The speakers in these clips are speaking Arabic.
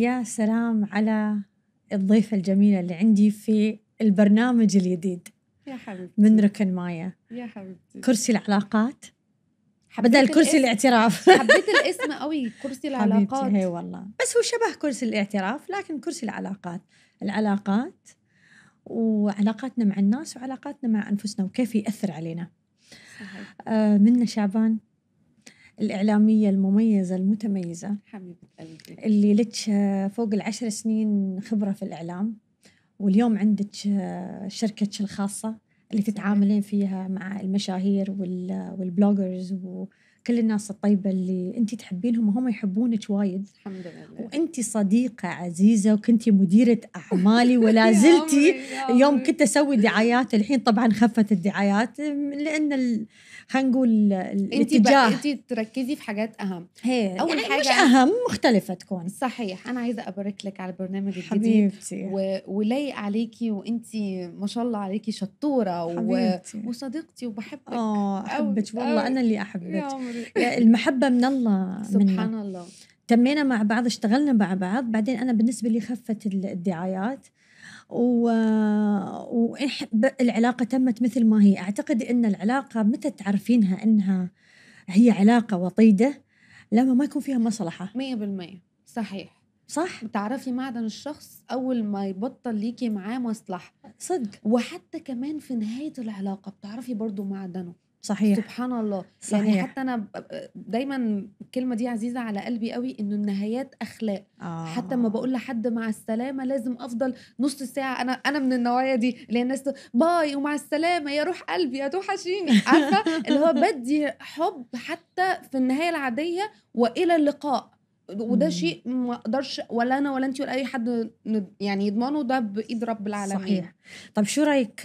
يا سلام على الضيفة الجميلة اللي عندي في البرنامج الجديد يا حبيبتي من ركن مايا يا حبيبتي، كرسي العلاقات بدل كرسي الاعتراف. حبيت الاسم قوي، كرسي العلاقات. هي والله بس هو شبه كرسي الاعتراف، لكن كرسي العلاقات، العلاقات وعلاقاتنا مع الناس وعلاقاتنا مع أنفسنا وكيف يأثر علينا. صحيح. منة شعبان الإعلامية المميزة المتميزة حبيبة قلبي، اللي لك فوق 10 سنين خبرة في الإعلام، واليوم عندك شركتك الخاصة اللي تتعاملين فيها مع المشاهير والبلوجرز وكل الناس الطيبة اللي انتي تحبينهم وهم يحبونك وايد. الحمد لله. وانتي صديقة عزيزة وكنتي مديرة أعمالي ولا زلتي. يوم كنت أسوي دعايات، الحين طبعا خفت الدعايات لأن خلينا نقول الاتجاه انتي تركزي في حاجات أهم. أول يعني حاجة مش أهم، مختلفة تكون. صحيح. أنا عايزة أبارك لك على البرنامج الجديد ولايق عليكي، وانتي ما شاء الله عليكي شطورة وصديقتي وبحبك. أحبك والله أنا اللي أحبك. المحبة من الله سبحان الله. تمينا مع بعض، اشتغلنا مع بعض، بعدين أنا بالنسبة لي خفت الدعايات والعلاقة تمت مثل ما هي. أعتقد أن العلاقة متى تعرفينها أنها هي علاقة وطيدة؟ لما ما يكون فيها مصلحة. 100%. صحيح. صح. بتعرفي معدن الشخص أول ما يبطل ليكي معاه مصلحة. صدق. وحتى كمان في نهاية العلاقة بتعرفي برضو معدنه. صحيح. سبحان الله. صحيح. يعني حتى أنا دايما الكلمة دي عزيزة على قلبي قوي، إنه النهايات أخلاق. حتى ما بقول لحد مع السلامة لازم أفضل نص ساعة. أنا من النوايا دي اللي الناس باي ومع السلامة، يا روح قلبي يا توحشيني، عارفة اللي هو بدي حب حتى في النهاية العادية وإلى اللقاء. وده شيء ما اقدرش ولا انا ولا انت ولا اي حد يعني يضمنه، ده بايد رب العالمين. صحيح. طب شو رايك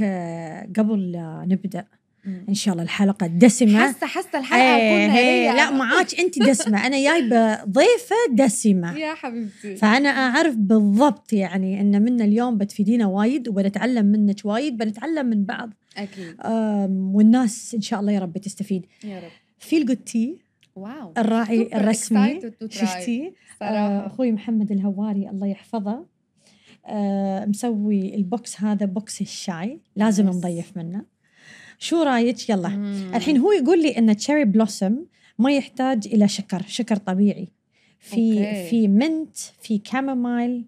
قبل نبدا ان شاء الله الحلقه الدسمه؟ حاسه الحلقه هتكون هاديه. لا معاك انت دسمه، انا جايبه ضيفه دسمه يا حبيبتي، فانا اعرف بالضبط يعني ان من اليوم بتفيدينا وايد وبنتعلم منك وايد، بنتعلم من بعض اكيد. والناس ان شاء الله يا رب تستفيد يا رب. Feel Good Tea واو الراعي الرسمي، شفتي اخوي محمد الهواري الله يحفظه، مسوي البوكس هذا، بوكس الشاي، لازم نضيف منه. شو رايك؟ يلا الحين هو يقول لي ان تشيري بلوسم ما يحتاج الى شكر طبيعي، في أوكي. في منت، في كامومايل،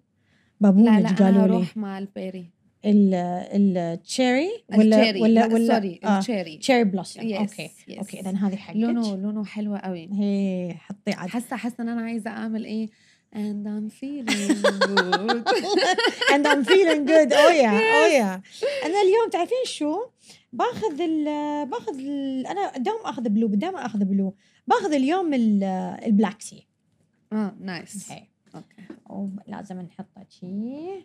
بابونج قالوا لي. لا اروح مع البيري، التشيري ولا سوري التشيري، تشيري بلوسم. اوكي اوكي. اذا هذه حقك، لونه حلوه قوي. هي حطي عاد. حاسه ان انا عايزه اعمل ايه؟ and I'm feeling good and I'm feeling good. اوه يا انا اليوم تعرفين شو باخذ انا دائما اخذ بلو، باخذ اليوم البلاك سي. نايس. اوكي. لازم نحطه شيء.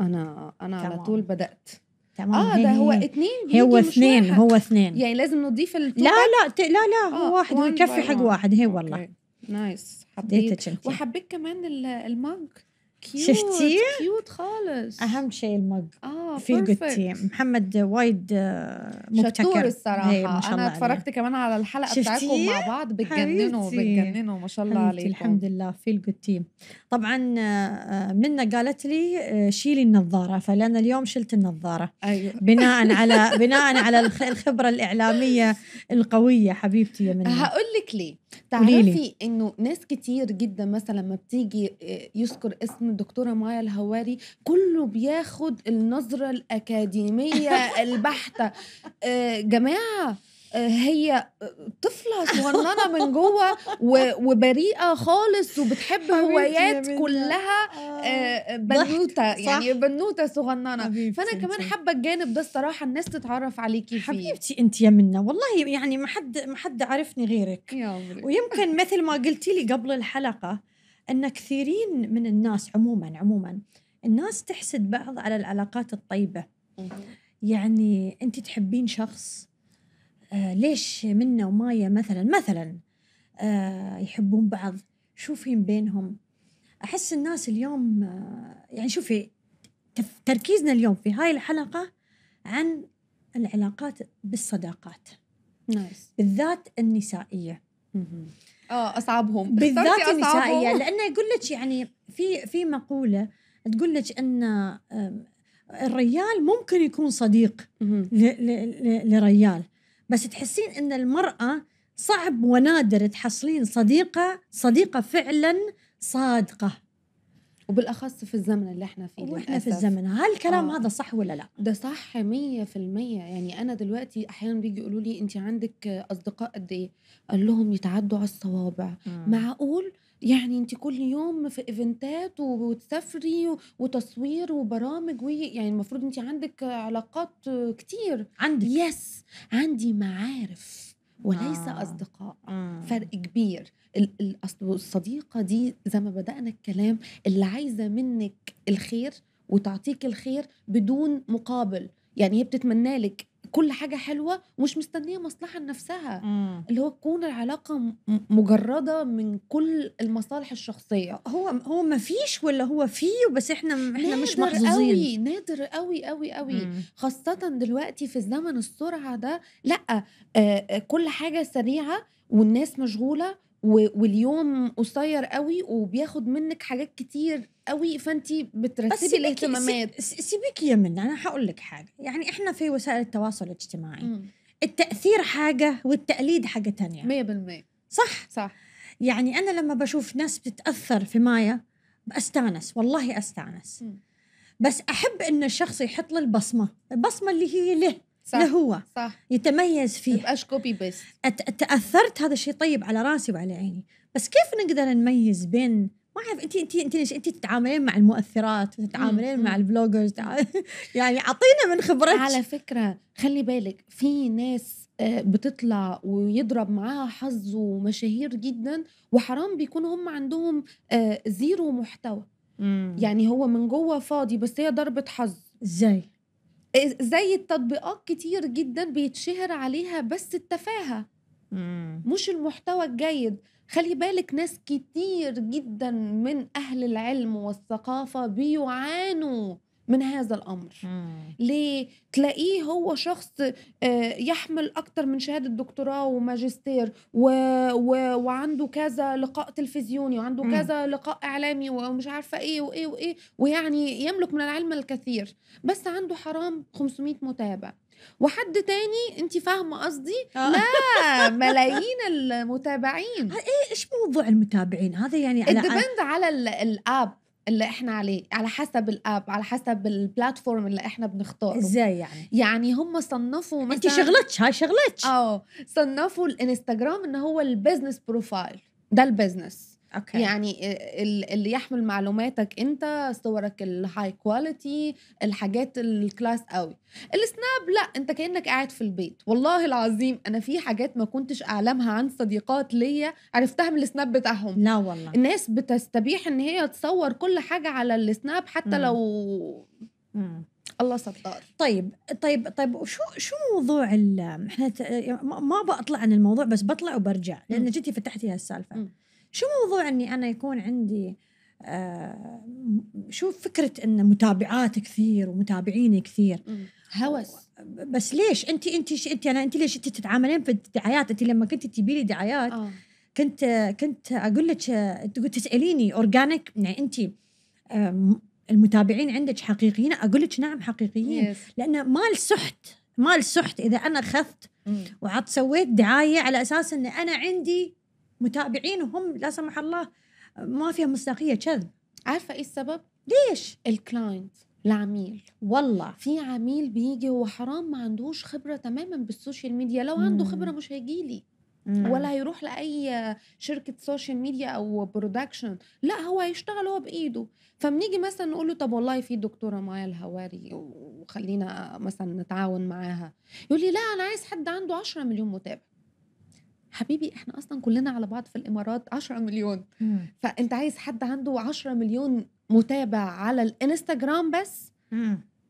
أنا على طول بدأت. تمام. ده هو 2، هو 2، هو 2 يعني لازم نضيف التوبة. لا هو واحد، هو يكفي حق واحد. هي والله نايس. حبيت، وحبيت كمان المج. شفتي كيوت خالص. أهم شيء المج. Feel Good Tea. محمد وايد مبتكر شطور الصراحة. أنا اتفرجت كمان على الحلقة بتاعتكم مع بعض، بتجننوا ما شاء الله عليكم. الحمد لله. Feel Good Tea طبعا. منى قالت لي شيلي النظارة، فلأنا اليوم شلت النظارة. أيوة. بناء على الخبرة الإعلامية القوية حبيبتي يا منى. هقول لك ليه. تعرفي إنه ناس كتير جدا مثلا لما بتيجي يذكر اسم الدكتورة مايا الهواري كله بياخد النظرة الأكاديمية البحتة. جماعة، هي طفلة صغننة من جوه وبريئة خالص، وبتحب هوايات كلها بنوتة، يعني بنوتة صغننة. فأنا كمان حابة الجانب ده الصراحة الناس تتعرف عليكي فيه. حبيبتي انت يا منى والله يعني ما حد عرفني غيرك. ويمكن مثل ما قلتي لي قبل الحلقة أن كثيرين من الناس عموما الناس تحسد بعض على العلاقات الطيبة. يعني أنت تحبين شخص، ليش منة ومايا مثلا يحبون بعض؟ شوفين بينهم. أحس الناس اليوم يعني شوفي تركيزنا اليوم في هاي الحلقة عن العلاقات بالصداقات. بالذات النسائية. اصعبهم بالذات النسائيه، لانه يقول لك يعني في مقوله تقول لك ان الرجال ممكن يكون صديق لرجال، بس تحسين ان المراه صعب ونادر تحصلين صديقه فعلا صادقه، وبالاخص في الزمن اللي احنا فيه. واحنا في الزمن هالكلام هذا صح ولا لا؟ ده صح 100%. يعني انا دلوقتي احيانا بيجي يقولوا لي انت عندك اصدقاء قد ايه؟ اقول لهم يتعدوا على الصوابع. معقول؟ يعني انت كل يوم في ايفنتات وتسافري وتصوير وبرامج، يعني المفروض انت عندك علاقات كتير. عندك يس، عندي معارف وليس اصدقاء. فرق كبير. الصديقه دي زي ما بدأنا الكلام اللي عايزه منك الخير وتعطيك الخير بدون مقابل، يعني هي بتتمنى لك كل حاجه حلوه ومش مستنيه مصلحه لنفسها، اللي هو تكون العلاقه مجرده من كل المصالح الشخصيه. هو ما فيش ولا هو فيه، بس احنا مش محظوظين. نادر قوي قوي قوي، خاصه دلوقتي في الزمن السرعه ده. لا كل حاجه سريعه والناس مشغوله واليوم قصير قوي وبياخد منك حاجات كتير قوي، فانتي بترتبي الاهتمامات. سيبك يا منى، انا هقول لك حاجه. يعني احنا في وسائل التواصل الاجتماعي التاثير حاجه والتقليد حاجه تانية. 100% صح. يعني انا لما بشوف ناس بتتاثر في مايا بستانس، والله استانس. بس احب ان الشخص يحط لي البصمه اللي هي له. صح. هو صح يتميز فيه، مبقاش كوبي بيست. تاثرت، هذا الشيء طيب على راسي وعلى عيني، بس كيف نقدر نميز بين، ما اعرف، انت تتعاملين مع المؤثرات وتتعاملين مع البلوجرز، يعني اعطينا من خبرتك. على فكره خلي بالك في ناس بتطلع ويضرب معاها حظ ومشاهير جدا، وحرام بيكونوا هم عندهم زيرو محتوى. يعني هو من جوه فاضي بس هي ضربه حظ. زي التطبيقات كتير جدا بيتشهر عليها بس التفاهة، مش المحتوى الجيد. خلي بالك ناس كتير جدا من أهل العلم والثقافة بيعانوا من هذا الأمر. ليه؟ تلاقيه هو شخص يحمل أكتر من شهادة دكتوراه وماجستير وعنده كذا لقاء تلفزيوني وعنده كذا لقاء إعلامي ومش عارفة إيه وإيه وإيه، ويعني يملك من العلم الكثير، بس عنده حرام 500 متابع. وحد تاني انت فاهمه قصدي، لا ملايين المتابعين. إيه إيش موضوع المتابعين هذا؟ يعني ديبند على الآب اللي احنا عليه، على حسب الاب، على حسب البلاتفورم اللي احنا بنختاره. ازاي يعني هم صنفوا مثلا، انت شغلتش هاي شغلتش، صنفوا الانستغرام ان هو البيزنس بروفايل. ده البيزنس. أوكي. يعني اللي يحمل معلوماتك انت، صورك الهاي كواليتي، الحاجات الكلاس قوي. السناب لا، انت كأنك قاعد في البيت. والله العظيم انا في حاجات ما كنتش اعلمها عن صديقات ليا عرفتها من السناب بتاعهم. لا والله الناس بتستبيح ان هي تصور كل حاجة على السناب حتى لو الله ستار. طيب وشو موضوع احنا ما بطلع عن الموضوع، بس بطلع وبرجع لان جيتي فتحتي هالسالفة. شو موضوع اني انا يكون عندي شو فكره ان متابعات كثير ومتابعين كثير؟ هوس. بس ليش انت ليش انت تتعاملين في الدعايات؟ انت لما كنت تجيبي لي دعايات كنت اقول لك، تساليني اورجانيك، يعني انت المتابعين عندك حقيقيين؟ اقول لك نعم حقيقيين. لان مال سحت اذا انا خفت وعط سويت دعايه على اساس ان انا عندي متابعين وهم لا سمح الله ما فيها مصداقية، كذب. عارفة إيه السبب؟ ليش؟ الكلاينت، العميل. والله في عميل بيجي وحرام ما عندهوش خبرة تماما بالسوشيال ميديا. لو عنده خبرة مش هيجيلي ولا هيروح لأي شركة سوشيال ميديا أو برودكشن. لا، هو هيشتغل هو بإيده. فمنيجي مثلا نقول له طب والله في دكتورة مايا الهواري وخلينا مثلا نتعاون معاها، يقول لي لا أنا عايز حد عنده 10 مليون متابع. حبيبي احنا اصلا كلنا على بعض في الامارات 10 مليون. فانت عايز حد عنده 10 مليون متابع على الانستجرام بس؟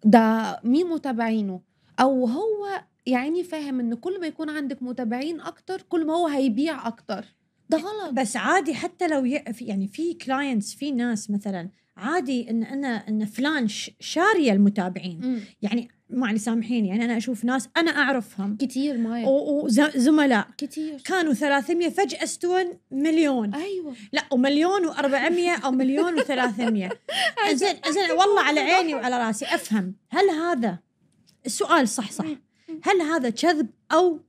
ده مين متابعينه؟ او هو يعني فاهم ان كل ما يكون عندك متابعين اكتر كل ما هو هيبيع اكتر. ده غلط. بس عادي حتى لو يعني في كلاينتس، في ناس مثلا عادي ان فلان شاريه المتابعين. يعني معلي سامحيني يعني أنا أشوف ناس أنا أعرفهم كتير مايا وزملاء كتير كانوا 300 فجأة استوى مليون. أيوة لا ومليون و400 أو مليون و300 أزين والله على عيني وعلى راسي. أفهم هل هذا السؤال صح هل هذا كذب أو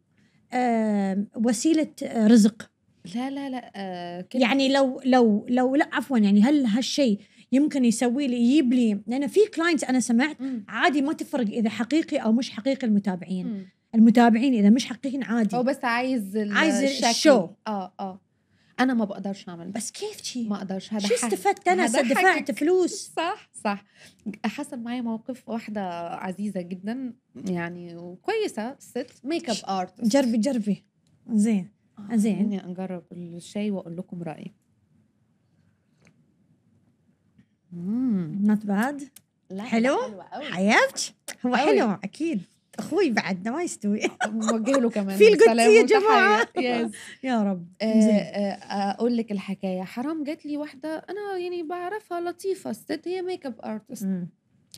وسيلة رزق؟ لا يعني لو لا عفوا يعني هل هالشيء يمكن يسوي لي يجيب لي؟ لأن في كلاينتس أنا سمعت عادي ما تفرق إذا حقيقي أو مش حقيقي المتابعين المتابعين إذا مش حقيقيين عادي أو بس عايز الشو. أنا ما بقدرش أعمل بس كيف شي ما أقدرش. هذا شو استفدت أنا دفعت فلوس؟ صح حصل معي موقف واحدة عزيزة جدا يعني وكويسة ست ميك اب آرت. جربي زين إني أجرب الشيء وأقول لكم رأيي. not bad. حلو حياتك هو حلو أكيد. أخوي بعد ما يستوي موجه له كمان Feel Good Tea يا جماعة يا رب. أقول لك الحكاية حرام. جات لي واحدة أنا يعني بعرفها لطيفة الست هي ميك اب آرتست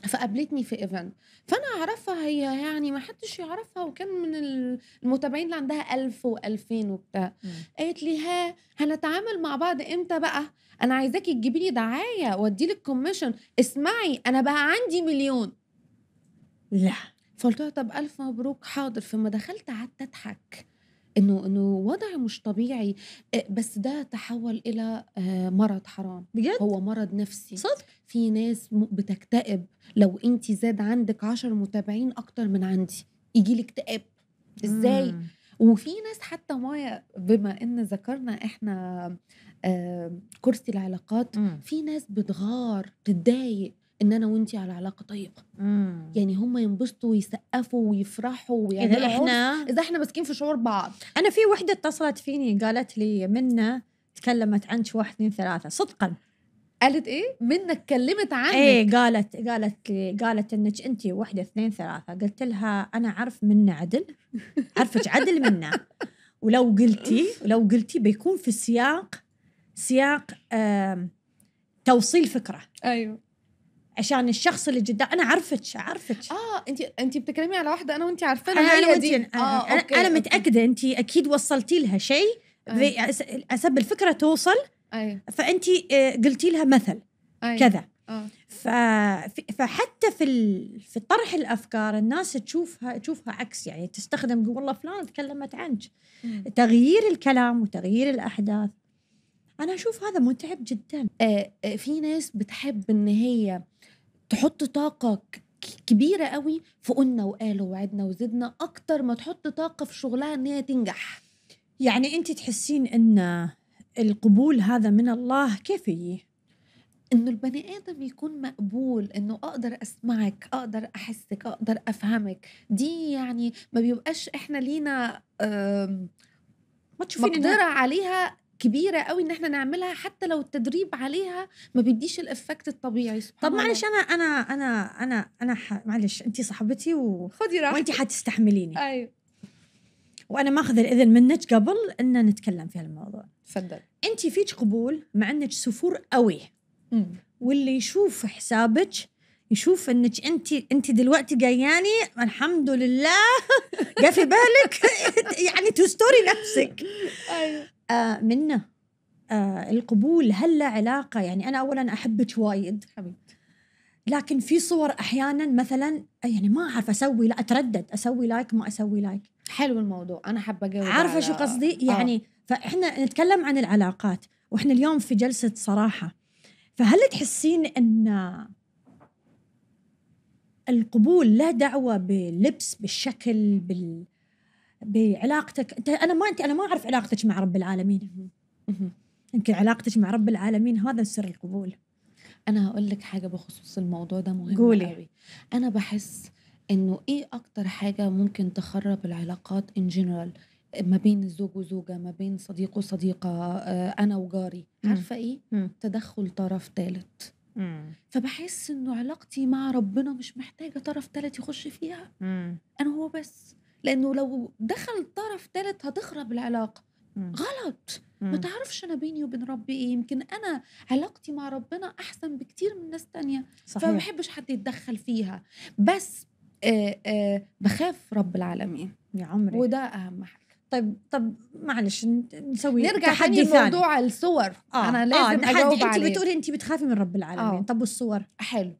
فقابلتني في ايفنت فانا اعرفها هي يعني ما حدش يعرفها وكان من المتابعين اللي عندها 1000 و2000 وبتاع. قالت لي ها هنتعامل مع بعض امتى بقى؟ انا عايزاكي تجيبي لي دعايه وادي لك كوميشن. اسمعي انا بقى عندي 1,000,000. لا فقلت لها طب 1000 مبروك حاضر. فما دخلت قعدت اضحك انه وضع مش طبيعي بس ده تحول الى مرض حرام بجد؟ هو مرض نفسي صدق. في ناس بتكتئب لو انت زاد عندك 10 متابعين اكتر من عندي يجي لك اكتئاب ازاي؟ وفي ناس حتى مايا بما ان ذكرنا احنا كرسي العلاقات في ناس بتغار تتضايق ان انا وانتي على علاقه طيبه يعني هم ينبسطوا ويسقفوا ويفرحوا ويعملوا اذا احنا ماسكين في شعور بعض. انا في وحده اتصلت فيني قالت لي منة تكلمت عنك 1 2 3 صدقا. قالت ايه؟ منة اتكلمت عنك؟ ايه قالت انك انتي 1 2 3. قلت لها انا عارف منة عدل عارفك عدل منة ولو قلتي بيكون في سياق توصيل فكره. ايوه عشان الشخص اللي قدام انا عرفتش. انت بتكلمي على واحده انا وانت عارفانا انا متاكده انت اكيد وصلتي لها شيء اسب الفكره توصل. فانت قلتي لها مثل كذا. فحتى في طرح الافكار الناس تشوفها عكس يعني تستخدم والله فلان تكلمت عنك. تغيير الكلام وتغيير الاحداث انا اشوف هذا متعب جدا. في ناس بتحب ان هي تحط طاقه كبيره قوي في قلنا وقالوا وعدنا وزدنا اكتر ما تحط طاقه في شغلها ان هي تنجح. يعني انت تحسين ان القبول هذا من الله كيف يجي؟ انه البني ادم يكون مقبول انه اقدر اسمعك اقدر احسك اقدر افهمك. دي يعني ما بيبقاش احنا لينا ما تشوفين مقدره عليها كبيرة قوي ان احنا نعملها حتى لو التدريب عليها ما بيديش الافكت الطبيعي. طب معلش انا معلش انت صاحبتي خدي راحتك وانت حتستحمليني. ايوه وانا ماخذ الاذن منك قبل ان نتكلم في هالموضوع. تفضل. انت فيك قبول مع انك سفور قوي واللي يشوف حسابك يشوف انك انت دلوقتي جاياني الحمد لله جا في بالك يعني تستوري نفسك. ايوه منة القبول هل له علاقة؟ يعني أنا أولاً أحبك وايد حبيبتي لكن في صور أحياناً مثلاً يعني ما أعرف أسوي لا أتردد أسوي لايك ما أسوي لايك. حلو الموضوع أنا حابة أجاوب عارفة شو قصدي يعني فإحنا نتكلم عن العلاقات وإحنا اليوم في جلسة صراحة. فهل تحسين أن القبول له دعوة باللبس بالشكل بعلاقتك انت؟ انا ما اعرف علاقتك مع رب العالمين. يمكن علاقتك مع رب العالمين هذا سر القبول. انا هقول لك حاجه بخصوص الموضوع ده مهم قوي. انا بحس انه ايه اكتر حاجه ممكن تخرب العلاقات ان جنرال ما بين الزوج وزوجه ما بين صديق وصديقه انا وجاري عارفه ايه؟ تدخل طرف ثالث. فبحس انه علاقتي مع ربنا مش محتاجه طرف ثالث يخش فيها انا هو بس. لأنه لو دخل طرف ثالث هتخرب العلاقة. غلط. ما تعرفش أنا بيني وبين ربي إيه. يمكن أنا علاقتي مع ربنا أحسن بكتير من ناس تانية فما بحبش حد يتدخل فيها. بس بخاف رب العالمين يا عمري، وده اهم حاجه. طب معلش نسوي نرجع تاني لموضوع الصور. انا لازم اجاوب عليه. انت بتقولي انت بتخافي من رب العالمين، طب والصور؟ حلو.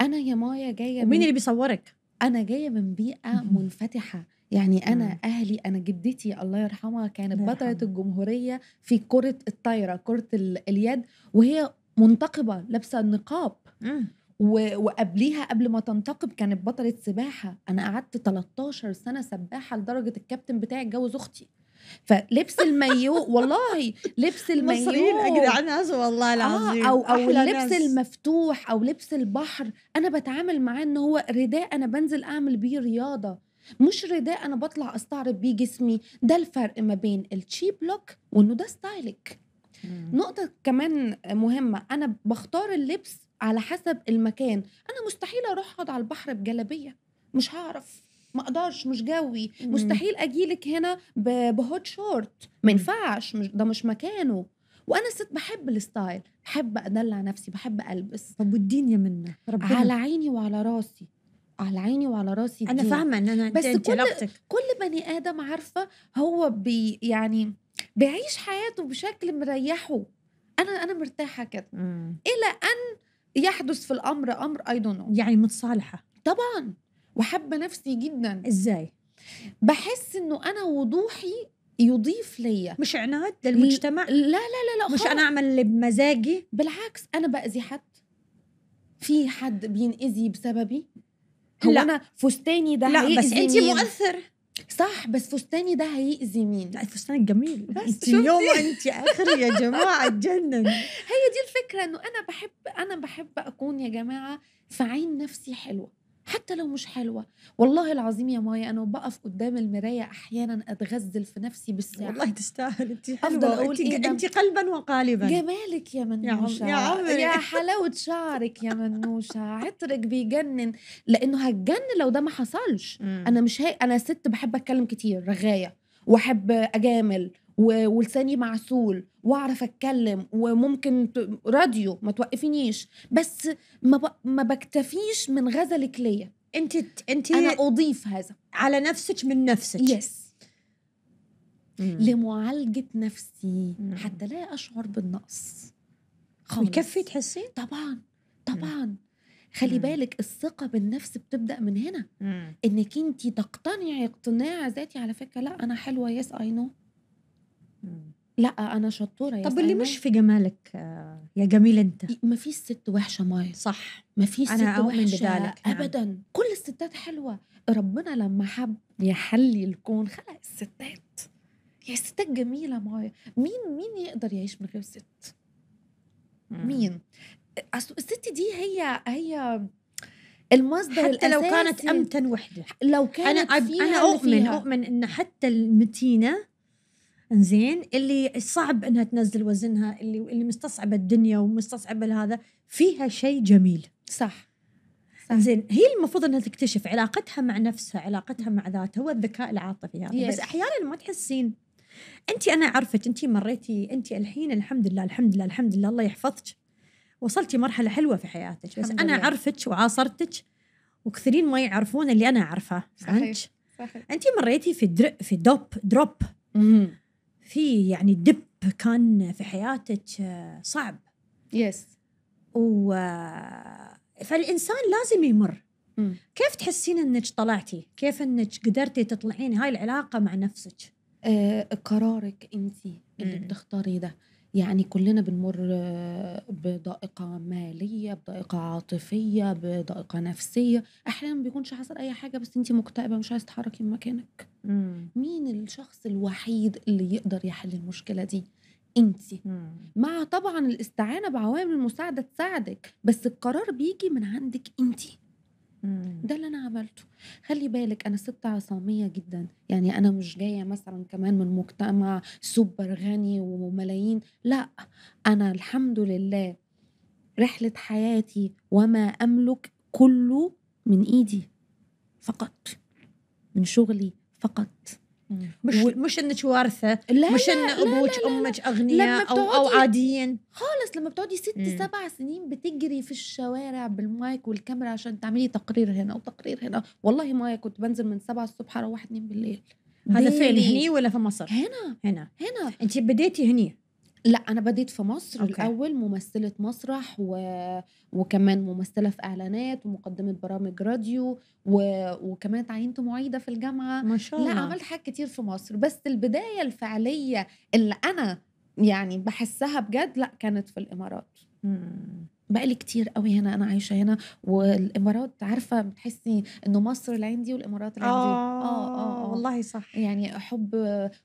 انا يا مايا جايه، مين اللي بيصورك؟ انا جايه من بيئه منفتحه، يعني انا اهلي، انا جدتي الله يرحمها كانت بطلة الجمهوريه في كره الطايره، كره اليد، وهي منتقبه لابسه النقاب، وقبليها قبل ما تنتقب كانت بطلة سباحة. أنا قعدت 13 سنة سباحة لدرجة الكابتن بتاعي اتجوز أختي، فلبس المايو والله لبس المايو مصريين أجدع ناس والله العظيم، أو اللبس المفتوح أو لبس البحر، أنا بتعامل معاه إن هو رداء أنا بنزل أعمل بيه رياضة، مش رداء أنا بطلع أستعرض بيه جسمي. ده الفرق ما بين التشيب لوك وإنه ده ستايلك. نقطة كمان مهمة، أنا بختار اللبس على حسب المكان. انا مستحيل اروح اقعد على البحر بجلابيه، مش هعرف، ما اقدرش، مش جوي. مستحيل اجيلك هنا بهوت شورت، ما ينفعش، ده مش مكانه. وانا ست بحب الستايل، بحب ادلع نفسي، بحب البس. طب والدين يا منة ربنا على عيني وعلى راسي، على عيني وعلى راسي. انا فاهمه ان انا بس كل بني ادم عارفه هو يعني بيعيش حياته بشكل مريحه. انا مرتاحه كده الى ان يحدث في الامر امر اي دون نو. يعني متصالحه طبعا، وحابه نفسي جدا. ازاي؟ بحس انه انا وضوحي يضيف ليا، مش عناد للمجتمع. لا لا لا لا، مش انا اعمل اللي بمزاجي. بالعكس، انا باذي حد؟ في حد بينأذي بسببي؟ هو لا. انا فستاني ده هيأذي مين؟ لا بس انت مؤثر صح، بس فستاني ده هيأذي مين؟ لا فستانك جميل، بس يوم انت اخر يا جماعه اتجنن. هي دي الفكره، انه انا بحب اكون يا جماعه في عين نفسي حلوه، حتى لو مش حلوه. والله العظيم يا مايا انا بقف قدام المرايه احيانا اتغزل في نفسي بالساعه. والله تستاهل، انت حلوه، انت قلبا وقالبا. جمالك يا منوشه، يا حلاوه شعرك يا منوشه، عطرك بيجنن، لانه هتجنن لو ده ما حصلش. انا مش انا ست بحب اتكلم كتير، رغايه، واحب اجامل، ولساني معسول، واعرف اتكلم، وممكن راديو ما توقفينيش، بس ما بكتفيش من غزلك ليا انت انا اضيف هذا على نفسك من نفسك. يس، لمعالجه نفسي حتى لا اشعر بالنقص خالص. يكفي تحسين؟ طبعا طبعا. خلي بالك، الثقه بالنفس بتبدا من هنا، انك انت تقتنعي اقتناع ذاتي. على فكره، لا انا حلوه، يس اي نو، لا أنا شطورة. طب اللي مش في جمالك يا جميل أنت؟ ما فيش ست وحشة مايا، صح؟ ما فيش ست وحشة أبدا، نعم. كل الستات حلوة. ربنا لما حب يحلي الكون خلق الستات، يا ستات جميلة مايا. مين يقدر يعيش من غير ست؟ مين؟ الست دي هي المصدر الأساسي، حتى لو كانت أمتن وحدة. لو كانت أنا أؤمن إن حتى المتينة انزين، اللي صعب انها تنزل وزنها، اللي مستصعبه الدنيا ومستصعبه هذا، فيها شيء جميل، صح. انزين، هي المفروض انها تكتشف علاقتها مع نفسها، علاقتها مع ذاتها، هو الذكاء العاطفي هذا. بس احيانا ما تحسين انت، انا عرفت انت مريتي، انت الحين الحمد لله الحمد لله الحمد لله الله يحفظك، وصلتي مرحله حلوه في حياتك، بس انا عرفتك وعاصرتك، وكثيرين ما يعرفون اللي انا عارفه. صحيح. انت مريتي في دروب في يعني دب كان في حياتك صعب. يس. فالإنسان لازم يمر. كيف تحسين أنك طلعتي؟ كيف أنك قدرتي تطلعين هاي العلاقة مع نفسك؟ قرارك أنتي اللي بتختاري ده. يعني كلنا بنمر بضائقة مالية، بضائقة عاطفية، بضائقة نفسية. أحيانا بيكونش حصل أي حاجة، بس أنتي مكتئبة مش عايز تتحركي من مكانك. مين الشخص الوحيد اللي يقدر يحل المشكلة دي؟ أنتي، مع طبعا الاستعانة بعوامل المساعدة تساعدك، بس القرار بيجي من عندك أنتي. ده اللي أنا عملته. خلي بالك، أنا ست عصامية جدا، يعني أنا مش جاية مثلا كمان من مجتمع سوبر غني وملايين، لا. أنا الحمد لله رحلة حياتي وما أملك كله من إيدي فقط، من شغلي فقط، مش انك وارثه، مش ان ابوك امك اغنياء او عاديين خالص. لما بتقعدي 6 7 سنين بتجري في الشوارع بالمايك والكاميرا عشان تعملي تقرير هنا وتقرير هنا. والله مايا كنت بنزل من 7 الصبح اروح 2 بالليل. هذا فعل هني ولا في مصر؟ هنا هنا هنا. انت بديتي هني؟ لا انا بديت في مصر. أوكي. الاول ممثله مسرح وكمان ممثله في اعلانات ومقدمه برامج راديو وكمان تعينت معيده في الجامعه. ما شاء الله. لا عملت حاجات كتير في مصر، بس البدايه الفعليه اللي انا يعني بحسها بجد لا كانت في الامارات. بقالي كتير قوي هنا، انا عايشه هنا. والامارات عارفه بتحسي انه مصر العين دي والامارات العين دي. والله صح، يعني حب.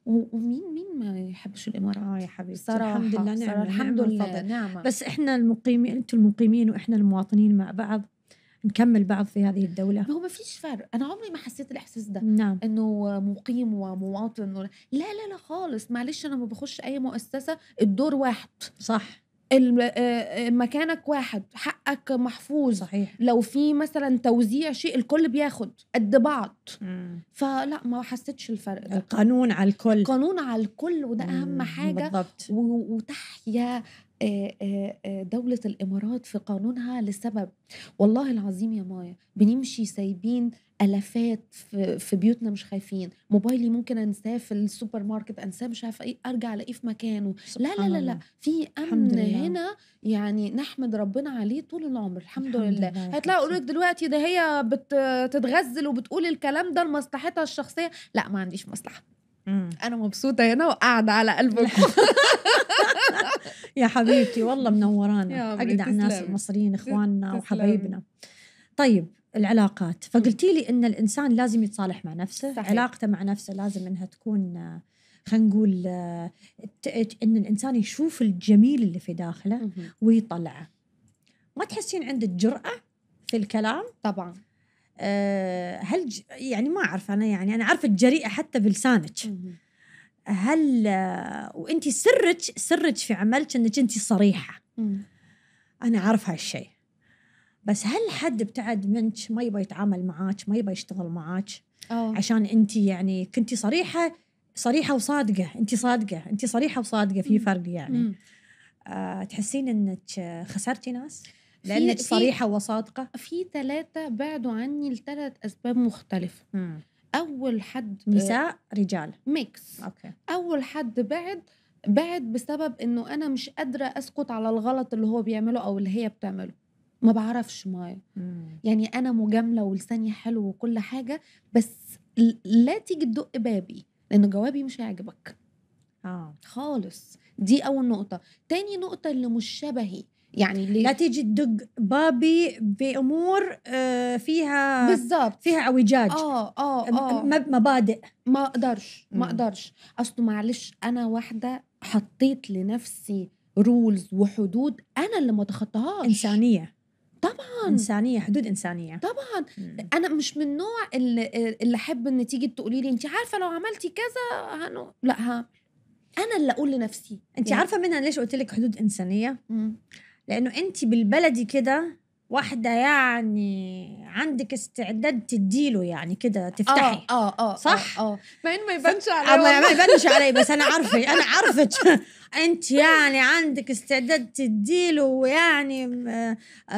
ومين ما يحبش الامارات؟ يا حبيبتي صراحه الحمد لله، نعمه الحمد لله نعمه. بس احنا المقيمين، انتم المقيمين واحنا المواطنين مع بعض نكمل بعض في هذه الدوله. هو ما فيش فرق، انا عمري ما حسيت الاحساس ده. نعم. انه مقيم ومواطن لا لا لا خالص. معلش انا ما بخش اي مؤسسه الدور واحد، صح؟ مكانك واحد، حقك محفوظ. صحيح. لو في مثلا توزيع شيء الكل بياخد قد بعض. فلا ما حسيتش الفرق ده. القانون على الكل، قانون على الكل، وده اهم حاجه. بالضبط. وتحيا دولة الإمارات في قانونها لسبب، والله العظيم يا مايا بنمشي سايبين ألفات في بيوتنا مش خايفين. موبايلي ممكن أنساه في السوبر ماركت، أنساه مش عارفة إيه، أرجع ألاقيه في مكانه. لا لا لا لا، في أمن هنا يعني نحمد ربنا عليه طول العمر. الحمد لله. هتلاقوا لك دلوقتي ده هي بتتغزل وبتقول الكلام ده لمصلحتها الشخصية. لا ما عنديش مصلحة، أنا مبسوطة هنا وقاعدة على قلبكم. يا حبيبتي والله منورانا، أجدع ناس المصريين إخواننا وحبايبنا. طيب العلاقات، فقلتي لي إن الإنسان لازم يتصالح مع نفسه. صحيح. علاقته مع نفسه لازم إنها تكون، خلينا نقول إن الإنسان يشوف الجميل اللي في داخله ويطلعه. ما تحسين عندك جرأة في الكلام؟ طبعا. هل يعني ما أعرف أنا، يعني أنا عارفة الجريئة حتى بلسانك. هل وانتي سرج في عملك انك انتي صريحه؟ انا عارف هالشيء، بس هل حد ابتعد منك ما يبغى يتعامل معاك، ما يبغى يشتغل معاك عشان انتي يعني كنتي صريحه وصادقه؟ انتي صادقه، انتي صريحه وصادقه، في فرق يعني. تحسين انك خسرتي ناس لانك صريحه وصادقه؟ في 3 بعدوا عني ل3 أسباب مختلفه. أول حد، نساء رجال ميكس. أوكي. أول حد بعد بسبب إنه أنا مش قادرة أسقط على الغلط اللي هو بيعمله أو اللي هي بتعمله. ما بعرفش مايا، يعني أنا مجاملة ولساني حلو وكل حاجة، بس لا تيجي تدق بابي لأنه جوابي مش هيعجبك خالص. دي أول نقطة. تاني نقطة اللي مش شبهي، يعني لا تيجي تدق بابي بامور فيها بالظبط، فيها اعوجاج. مبادئ ما اقدرش اصل معلش انا واحده حطيت لنفسي رولز وحدود انا اللي ما اتخطاهاش. انسانيه طبعا، انسانيه، حدود انسانيه طبعا. انا مش من نوع اللي احب ان تيجي تقولي لي انت عارفه لو عملتي كذا لا انا اللي اقول لنفسي. انت عارفه منها ليش قلت لك حدود انسانيه؟ لأنه أنت بالبلدي كده واحدة يعني عندك استعداد تديله يعني كده تفتحي. صح؟ مع إنه ما يبانش علي. ما يبانش علي، بس أنا عارفة، أنا عارفة أنت يعني عندك استعداد تديله، ويعني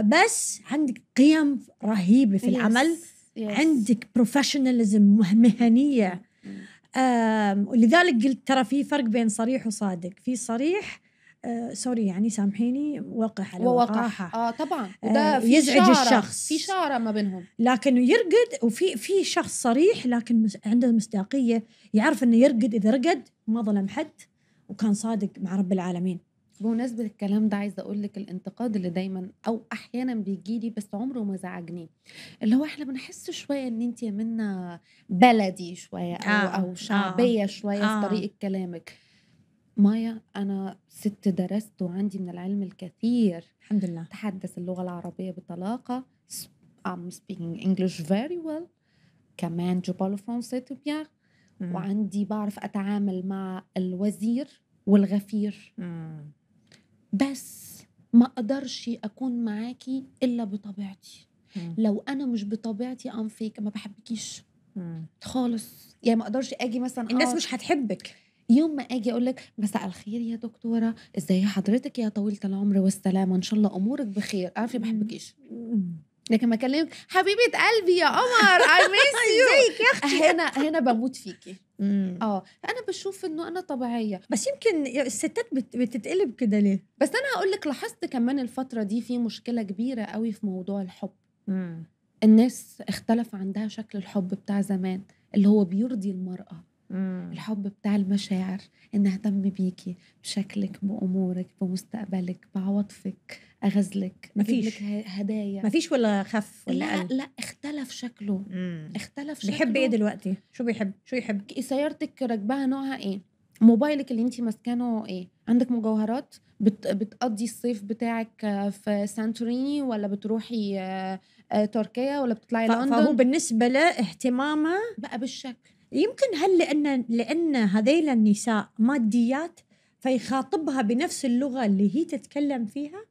بس عندك قيم رهيبة في العمل. عندك بروفيشناليزم، مهنية. ولذلك قلت ترى في فرق بين صريح وصادق. في صريح سوري يعني سامحيني، وقح على وقاحة. طبعا وده في يزعج الشخص، في شعره ما بينهم، لكن يرقد. وفي شخص صريح لكن عنده مصداقية، يعرف انه يرقد، اذا رقد ما ظلم حد وكان صادق مع رب العالمين. بمناسبة الكلام ده عايزة اقول لك الانتقاد اللي دايما او احيانا بيجي لي بس عمره ما زعجني، اللي هو احنا بنحس شوية ان انت يا منى بلدي شوية او شعبية شوية في طريقة كلامك. مايا أنا ست درست وعندي من العلم الكثير الحمد لله، أتحدث اللغة العربية بطلاقة. I'm speaking English very well. كمان je parle français très bien. وعندي بعرف أتعامل مع الوزير والغفير. بس ما أقدرش أكون معاكي إلا بطبيعتي. لو أنا مش بطبيعتي I'm fake، ما بحبكيش. خالص. يعني ما اقدرش اجي مثلا الناس مش هتحبك. يوم ما اجي اقول لك مساء الخير يا دكتوره، ازاي حضرتك يا طويله العمر والسلامه، ان شاء الله امورك بخير، اعرف ما بحبكيش. لكن ما اكلمك حبيبه قلبي يا قمر اي ميس يو ازيك يا اختي، هنا بموت فيكي. فانا بشوف انه انا طبيعيه. بس يمكن الستات بتتقلب كده ليه؟ بس انا هقول لك لاحظت كمان الفتره دي في مشكله كبيره قوي في موضوع الحب. الناس اختلف عندها شكل الحب بتاع زمان اللي هو بيرضي المراه، الحب بتاع المشاعر، ان اهتم بيكي، بشكلك، بامورك، بمستقبلك، بعواطفك، اغزلك، مفيش هدايا، مفيش ولا خف ولا لا قل. لا اختلف شكله. اختلف شكله. بيحب ايه دلوقتي؟ شو بيحب؟ شو يحب؟ سيارتك راكباها نوعها ايه؟ موبايلك اللي انت ماسكانه ايه؟ عندك مجوهرات؟ بتقضي الصيف بتاعك في سانتوريني ولا بتروحي تركيا ولا بتطلعي لندن؟ فهو بالنسبه له اهتمامه بقى بالشكل. يمكن هل لأن هذيل النساء ماديات فيخاطبها بنفس اللغة اللي هي تتكلم فيها؟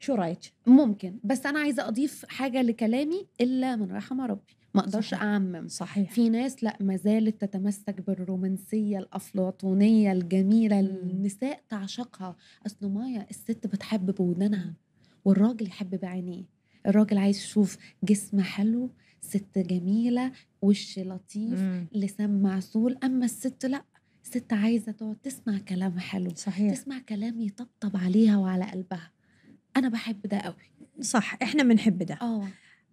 شو رأيك؟ ممكن. بس أنا عايزة أضيف حاجة لكلامي، إلا من رحم ربي، ما أقدرش أعمم. صحيح. في ناس لأ ما زالت تتمسك بالرومانسية الأفلاطونية الجميلة النساء تعشقها. أصل مايا الست بتحب بودانها والراجل يحب بعينيه. الراجل عايز يشوف جسم حلو، ست جميلة، وش لطيف، لسان معسول. أما الست لأ، الست عايزة تقعد تسمع كلام حلو. صحيح. تسمع كلام يطبطب عليها وعلى قلبها. أنا بحب ده قوي. صح، إحنا بنحب ده.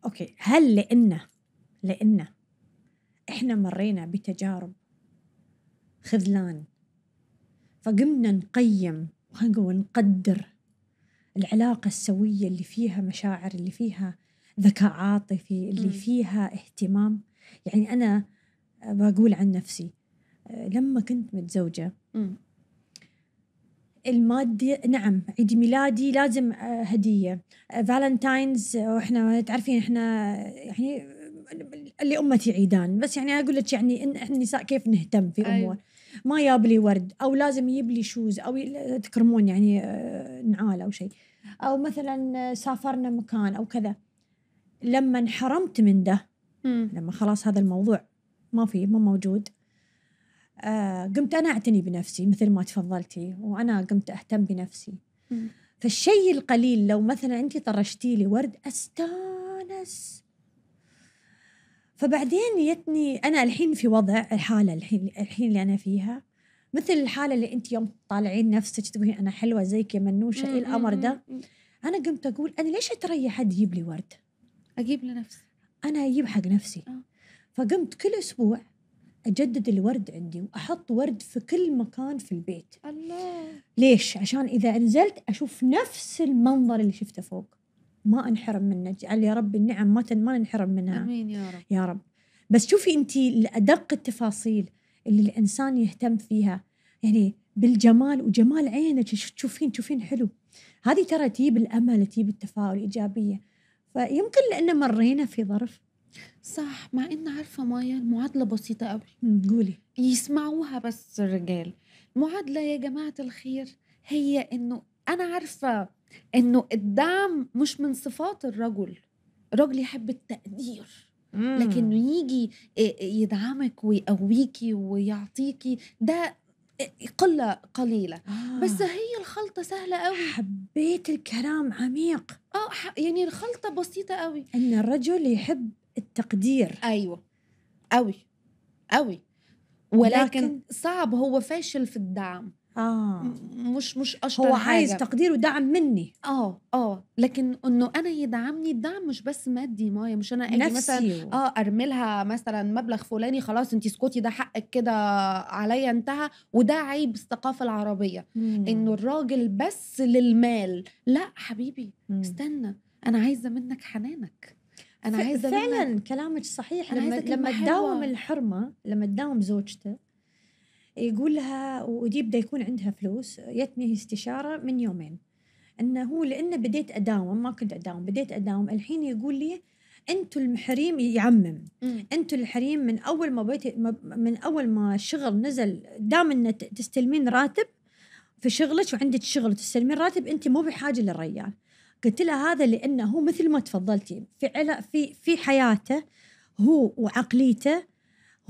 أوكي. هل لأن إحنا مرينا بتجارب خذلان فقمنا نقيم ونقدر العلاقة السوية اللي فيها مشاعر، اللي فيها ذكاء عاطفي، اللي فيها اهتمام. يعني أنا بقول عن نفسي لما كنت متزوجة المادي، نعم عيد ميلادي لازم هدية، فالنتاينز، وإحنا تعرفين إحنا يعني اللي أمتي عيدان، بس يعني أقول لك يعني إن إحنا النساء كيف نهتم في أمور. أيوة. ما يابلي ورد أو لازم يبلي شوز أو تكرمون يعني نعال أو شيء، أو مثلا سافرنا مكان أو كذا. لما انحرمت من ده، لما خلاص هذا الموضوع ما موجود، قمت أنا أعتني بنفسي مثل ما تفضلتي، وأنا قمت أهتم بنفسي. فالشيء القليل لو مثلا أنت طرشتي لي ورد أستانس. فبعدين يتني أنا الحين في وضع الحالة الحين اللي أنا فيها مثل الحالة اللي أنت يوم طالعين نفسك تقولين أنا حلوة زيك يا منوشة، إيه الأمر ده؟ أنا قمت أقول أنا ليش أتريح حد يجيب لي ورد؟ أجيب لنفسي، أنا أجيب حق نفسي. فقمت كل أسبوع أجدد الورد عندي وأحط ورد في كل مكان في البيت. الله. ليش؟ عشان إذا نزلت أشوف نفس المنظر اللي شفته فوق، ما أنحرم منه. جعل يا رب النعم ما ننحرم منها. أمين يا رب. يا رب. بس شوفي أنت لأدق التفاصيل اللي الإنسان يهتم فيها، يعني بالجمال وجمال عينك تشوفين حلو، هذه ترى تجيب الأمل، تجيب التفاؤل، الإيجابية. فيمكن لأننا مرينا في ظرف. صح. مع إن عارفة مايا المعادلة بسيطة قوي. قولي. يسمعوها بس الرجال. معادلة يا جماعة الخير هي إنه أنا عارفة إنه الدعم مش من صفات الرجل. الرجل يحب التقدير، لكن يجي يدعمك ويقويكي ويعطيكي ده قلة قليلة. بس هي الخلطة سهلة قوي. حبيت الكلام عميق. يعني الخلطة بسيطة قوي، ان الرجل يحب التقدير. ايوه قوي ولكن صعب، هو فاشل في الدعم. مش اشطر حاجة. هو عايز تقدير ودعم مني. لكن انه انا يدعمني، الدعم مش بس مادي مايا. مش انا اجي مثلا ارملها مثلا مبلغ فلاني، خلاص انت اسكتي ده حقك كده عليا انتهى. وده عيب الثقافة العربية، انه الراجل بس للمال. لا حبيبي، استنى، انا عايزة منك حنانك، انا عايزة فعلا منك. كلامك صحيح. لما تداوم الحرمة، لما تداوم زوجته يقول لها، ودي بدأ يكون عندها فلوس. يتني استشارة من يومين أنه هو لأنه بديت أداوم، ما كنت أداوم، بديت أداوم. الحين يقول لي أنتوا الحريم، يعمم أنتوا الحريم من أول ما الشغل نزل، دام أن تستلمين راتب في شغلك وعندك شغل تستلمين راتب، أنت مو بحاجة للرجال. قلت لها هذا لأنه هو مثل ما تفضلتي في حياته هو وعقليته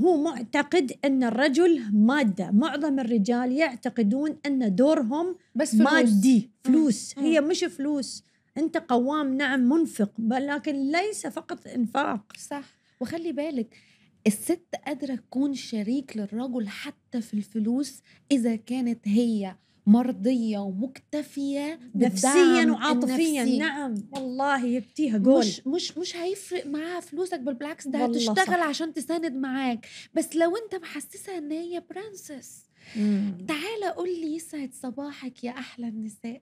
هو معتقد أن الرجل مادة. معظم الرجال يعتقدون أن دورهم بس فلوس. مادي، فلوس. هي مش فلوس، أنت قوام، نعم منفق، لكن ليس فقط إنفاق. صح. وخلي بالك الست قادرة تكون شريك للرجل حتى في الفلوس إذا كانت هي مرضية ومكتفية نفسيا وعاطفيا. نعم والله يبتيها جول. مش هيفرق معاها فلوسك، بالعكس ده هتشتغل عشان تساند معاك. بس لو انت محسسها ان هي برنسس، تعالى قول لي يسعد صباحك يا أحلى النساء،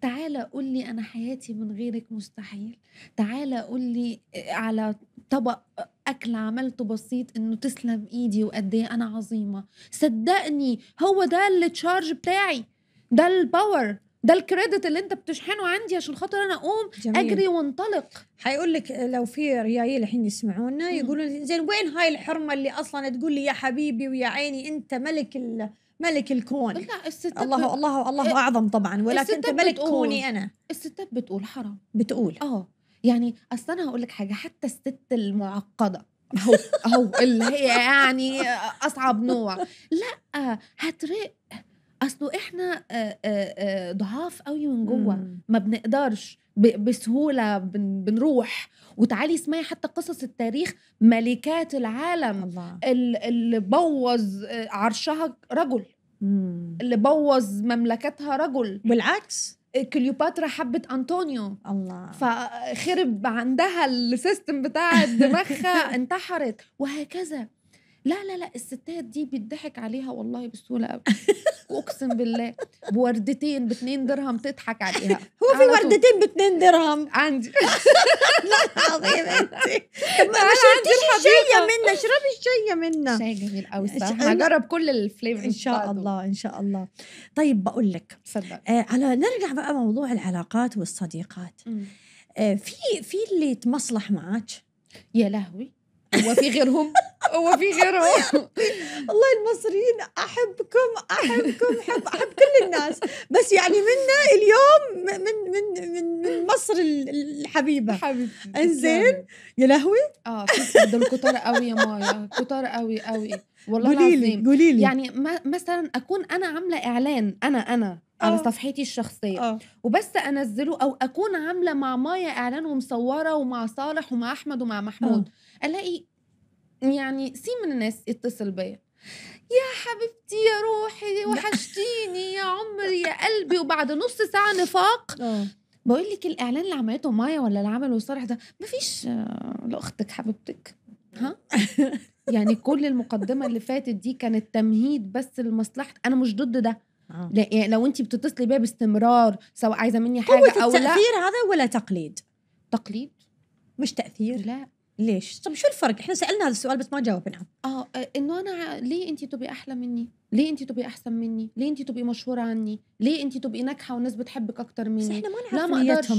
تعالى قول لي أنا حياتي من غيرك مستحيل، تعالى قول لي على طبق أكل عملته بسيط إنه تسلم إيدي وقد إيه أنا عظيمة. صدقني هو ده اللي تشارج بتاعي، ده الباور، ده الكريدت اللي انت بتشحنه عندي عشان خاطر انا اقوم اجري وانطلق. هيقول لك لو في ريايل الحين يسمعونا يقولون زين وين هاي الحرمه اللي اصلا تقول لي يا حبيبي ويا عيني انت ملك الكون. لا الستات الله اعظم طبعا، ولكن انت ملك كوني. انا الستات بتقول حرام، بتقول يعني اصل انا هقول لك حاجه، حتى الست المعقده اهو اللي هي يعني اصعب نوع، لا هترق أصله إحنا ضعاف قوي من جوه، ما بنقدرش بسهولة بنروح. وتعالي اسمعي حتى قصص التاريخ، ملكات العالم اللي بوظ عرشها رجل، اللي بوظ مملكتها رجل، بالعكس كليوباترا حبت أنطونيو الله فخرب عندها السيستم بتاع دماغها انتحرت وهكذا. لا لا لا الستات دي بيضحك عليها والله بسهوله قوي، اقسم بالله بوردتين ب2 درهم تضحك عليها. هو في وردتين ب2 درهم عندي؟ لا عظيم انت. طب ما شربتيش الشاي منا، اشربي الشاي منا، شاي جميل قوي الصراحه. هجرب كل الفليفرز ان شاء الله، ان شاء الله. طيب بقول لك على نرجع بقى موضوع العلاقات والصديقات. في اللي تمصلح معاك؟ يا لهوي هو في غيرهم والله المصريين احب كل الناس، بس يعني منا اليوم من مصر الحبيبه حبيبتي. انزين يا لهوي دول كتار قوي يا مايا، كتار قوي قوي والله العظيم. قوليلي يعني مثلا اكون انا عامله اعلان انا على صفحتي الشخصيه وبس انزله، او اكون عامله مع مايا اعلان ومصوره ومع صالح ومع احمد ومع محمود، الاقي يعني سي من الناس يتصل بيا يا حبيبتي يا روحي وحشتيني يا عمري يا قلبي، وبعد نص ساعه نفاق بقول لك الاعلان اللي عملته مايا ولا اللي عمله صالح ده مفيش لاختك حبيبتك ها يعني كل المقدمه اللي فاتت دي كانت تمهيد بس لمصلحتك. انا مش ضد ده، يعني لو انت بتتصلي بيا باستمرار سواء عايزه مني حاجه او لا. تأثير هذا ولا تقليد؟ تقليد مش تأثير. لا ليش؟ طب شو الفرق؟ احنا سألنا هذا السؤال بس ما جاوبنا. انه انا ليه انت تبقي احلى مني؟ ليه انت تبقي احسن مني؟ ليه انت تبقي مشهوره عني؟ ليه انت تبقي ناجحه والناس بتحبك اكتر مني؟ بس احنا ما نعرف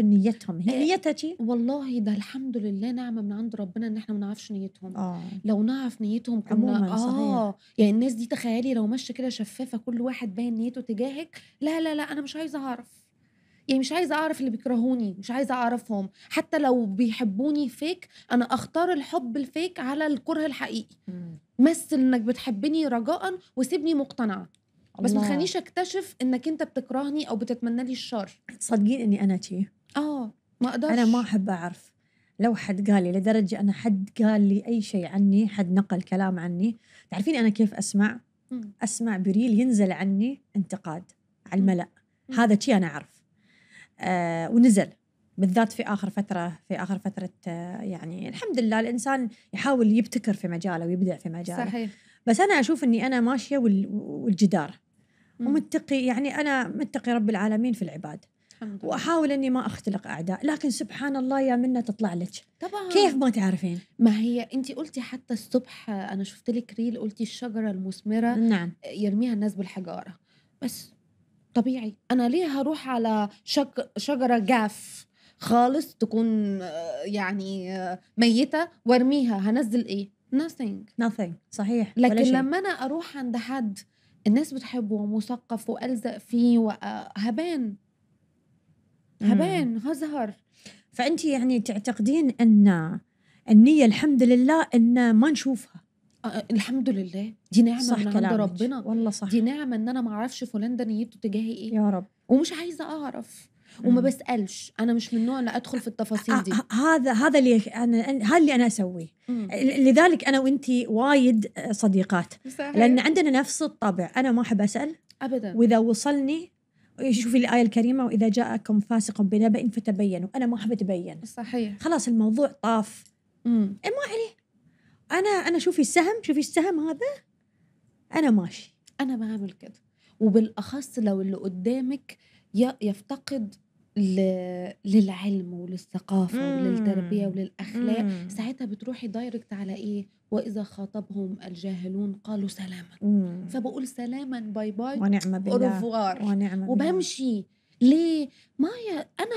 نيتهم. هي نيتها شي؟ والله ده الحمد لله نعمه من عند ربنا ان احنا ما نعرفش نيتهم. لو نعرف نيتهم كنا يعني الناس دي تخيلي لو ماشيه كده شفافه كل واحد باين نيته تجاهك. لا لا لا انا مش عايزه اعرف، يعني مش عايزه اعرف اللي بيكرهوني، مش عايزه اعرفهم. حتى لو بيحبوني فيك انا اختار الحب الفيك على الكره الحقيقي. مثل انك بتحبني رجاء وسيبني مقتنعه، بس ما تخلينيش اكتشف انك انت بتكرهني او بتتمنى لي الشر. تصدقين اني انا شي ما اقدرش، انا ما احب اعرف. لو حد قال لي، لدرجه انا حد قال لي اي شيء عني، حد نقل كلام عني، تعرفين انا كيف اسمع؟ اسمع بريل ينزل عني انتقاد على الملأ. هذا شي انا اعرف. ونزل بالذات في آخر فترة يعني الحمد لله الإنسان يحاول يبتكر في مجاله ويبدع في مجاله. صحيح. بس أنا أشوف أني أنا ماشية والجدار ومتقي، يعني أنا متقي رب العالمين في العباد، وأحاول أني ما أختلق أعداء. لكن سبحان الله يا منة تطلع لك طبعا. كيف ما تعرفين؟ ما هي أنت قلتي حتى الصبح أنا شفت لك ريل قلتي الشجرة المثمرة نعم يرميها الناس بالحجارة، بس طبيعي أنا ليه هروح على شجرة جاف خالص تكون يعني ميتة وارميها؟ هنزل إيه؟ nothing. صحيح. لكن لما أنا أروح عند حد الناس بتحبه ومثقف وألزق فيه هبان هزهر. فأنت يعني تعتقدين أن النية الحمد لله إن ما نشوفها. الحمد لله دي نعمة صح من عند ربنا والله صح. دي نعمة إن أنا ما أعرفش فلان ده نيته تجاهي إيه يا رب، ومش عايزة أعرف وما بسألش. أنا مش من النوع اللي أدخل في التفاصيل دي. هذا اللي أنا أسويه. لذلك أنا وإنتي وايد صديقات صحيح. لأن عندنا نفس الطبع. أنا ما أحب أسأل أبدا، وإذا وصلني شوفي الآية الكريمة وإذا جاءكم فاسق بنبأ فتبينوا. أنا ما أحب أتبين صحيح، خلاص الموضوع طاف. ما عليه. أنا شوفي السهم هذا أنا ماشي، أنا بعمل كده. وبالأخص لو اللي قدامك يفتقد للعلم وللثقافة وللتربية وللأخلاق، ساعتها بتروحي دايركت على إيه؟ وإذا خاطبهم الجاهلون قالوا سلاما. فبقول سلاما، باي باي، ونعم بالله، وبمشي. ليه مايا؟ أنا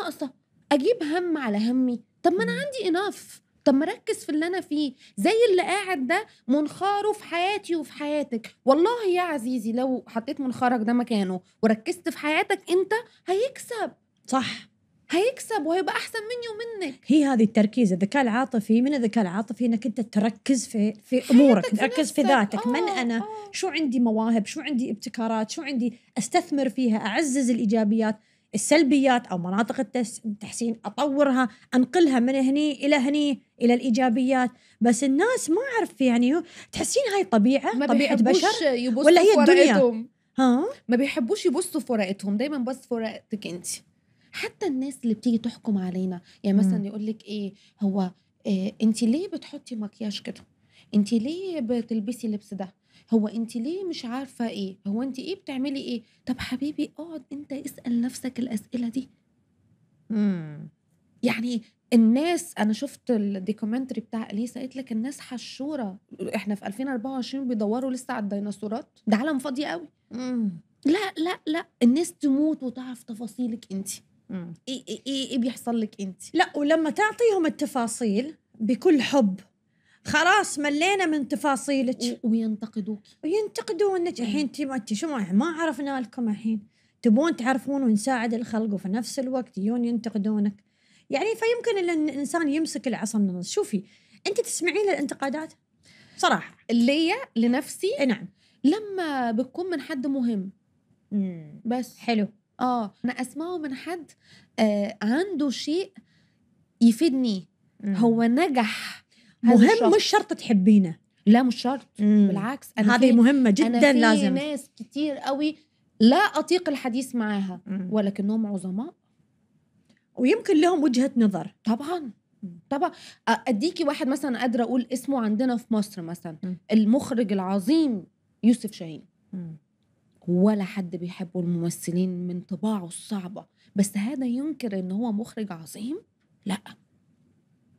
ناقصة أجيب هم على همي؟ طب ما أنا عندي إناف. طب مركز في اللي أنا فيه، زي اللي قاعد ده منخاره في حياتي وفي حياتك. والله يا عزيزي لو حطيت منخارك ده مكانه وركزت في حياتك أنت هيكسب صح، هيكسب وهيبقى أحسن مني ومنك. هي هذه التركيز، الذكاء العاطفي. من الذكاء العاطفي إنك أنت تركز في أمورك، تركز في ذاتك. من أنا؟ شو عندي مواهب؟ شو عندي ابتكارات؟ شو عندي أستثمر فيها؟ أعزز الإيجابيات، السلبيات أو مناطق التحسين أطورها، أنقلها من هني إلى الإيجابيات. بس الناس ما أعرف، يعني تحسين هاي طبيعة بشر ولا هي الدنيا؟ ما بيحبوش يبصوا في ورقتهم، دايما بص في ورقتك أنت. حتى الناس اللي بتيجي تحكم علينا، يعني مثلا يقولك إيه هو إيه، أنت ليه بتحطي مكياج كده؟ أنت ليه بتلبسي لبس ده؟ هو انت ليه مش عارفه ايه؟ هو انت ايه بتعملي ايه؟ طب حبيبي اقعد انت اسال نفسك الاسئله دي. يعني الناس، انا شفت الديكومنتري بتاع اليسا، قالت لك الناس حشوره. احنا في 2024 بيدوروا لسه على الديناصورات؟ ده عالم فاضي قوي. لا الناس تموت وتعرف تفاصيلك انت. ايه بيحصل لك انت؟ لا، ولما تعطيهم التفاصيل بكل حب، خلاص ملينا من تفاصيلك وينتقدونك. الحين انت شو ما عرفنا لكم، الحين تبون تعرفون ونساعد الخلق، وفي نفس الوقت يجون ينتقدونك. يعني فيمكن الانسان يمسك العصا من النص. شوفي انت تسمعين الانتقادات صراحه ليا لنفسي، نعم، لما بتكون من حد مهم. بس حلو، انا اسمعه من حد عنده شيء يفيدني. هو نجح مهم، مش شرط تحبينه، لا مش شرط. بالعكس، هذه مهمة جدا. لازم، في ناس كتير قوي لا أطيق الحديث معاها ولكنهم عظماء ويمكن لهم وجهة نظر. طبعا أديكي واحد مثلا قادرة أقول اسمه عندنا في مصر مثلا، المخرج العظيم يوسف شاهين. ولا حد بيحبه الممثلين من طباعه الصعبة، بس هذا ينكر إن هو مخرج عظيم؟ لا،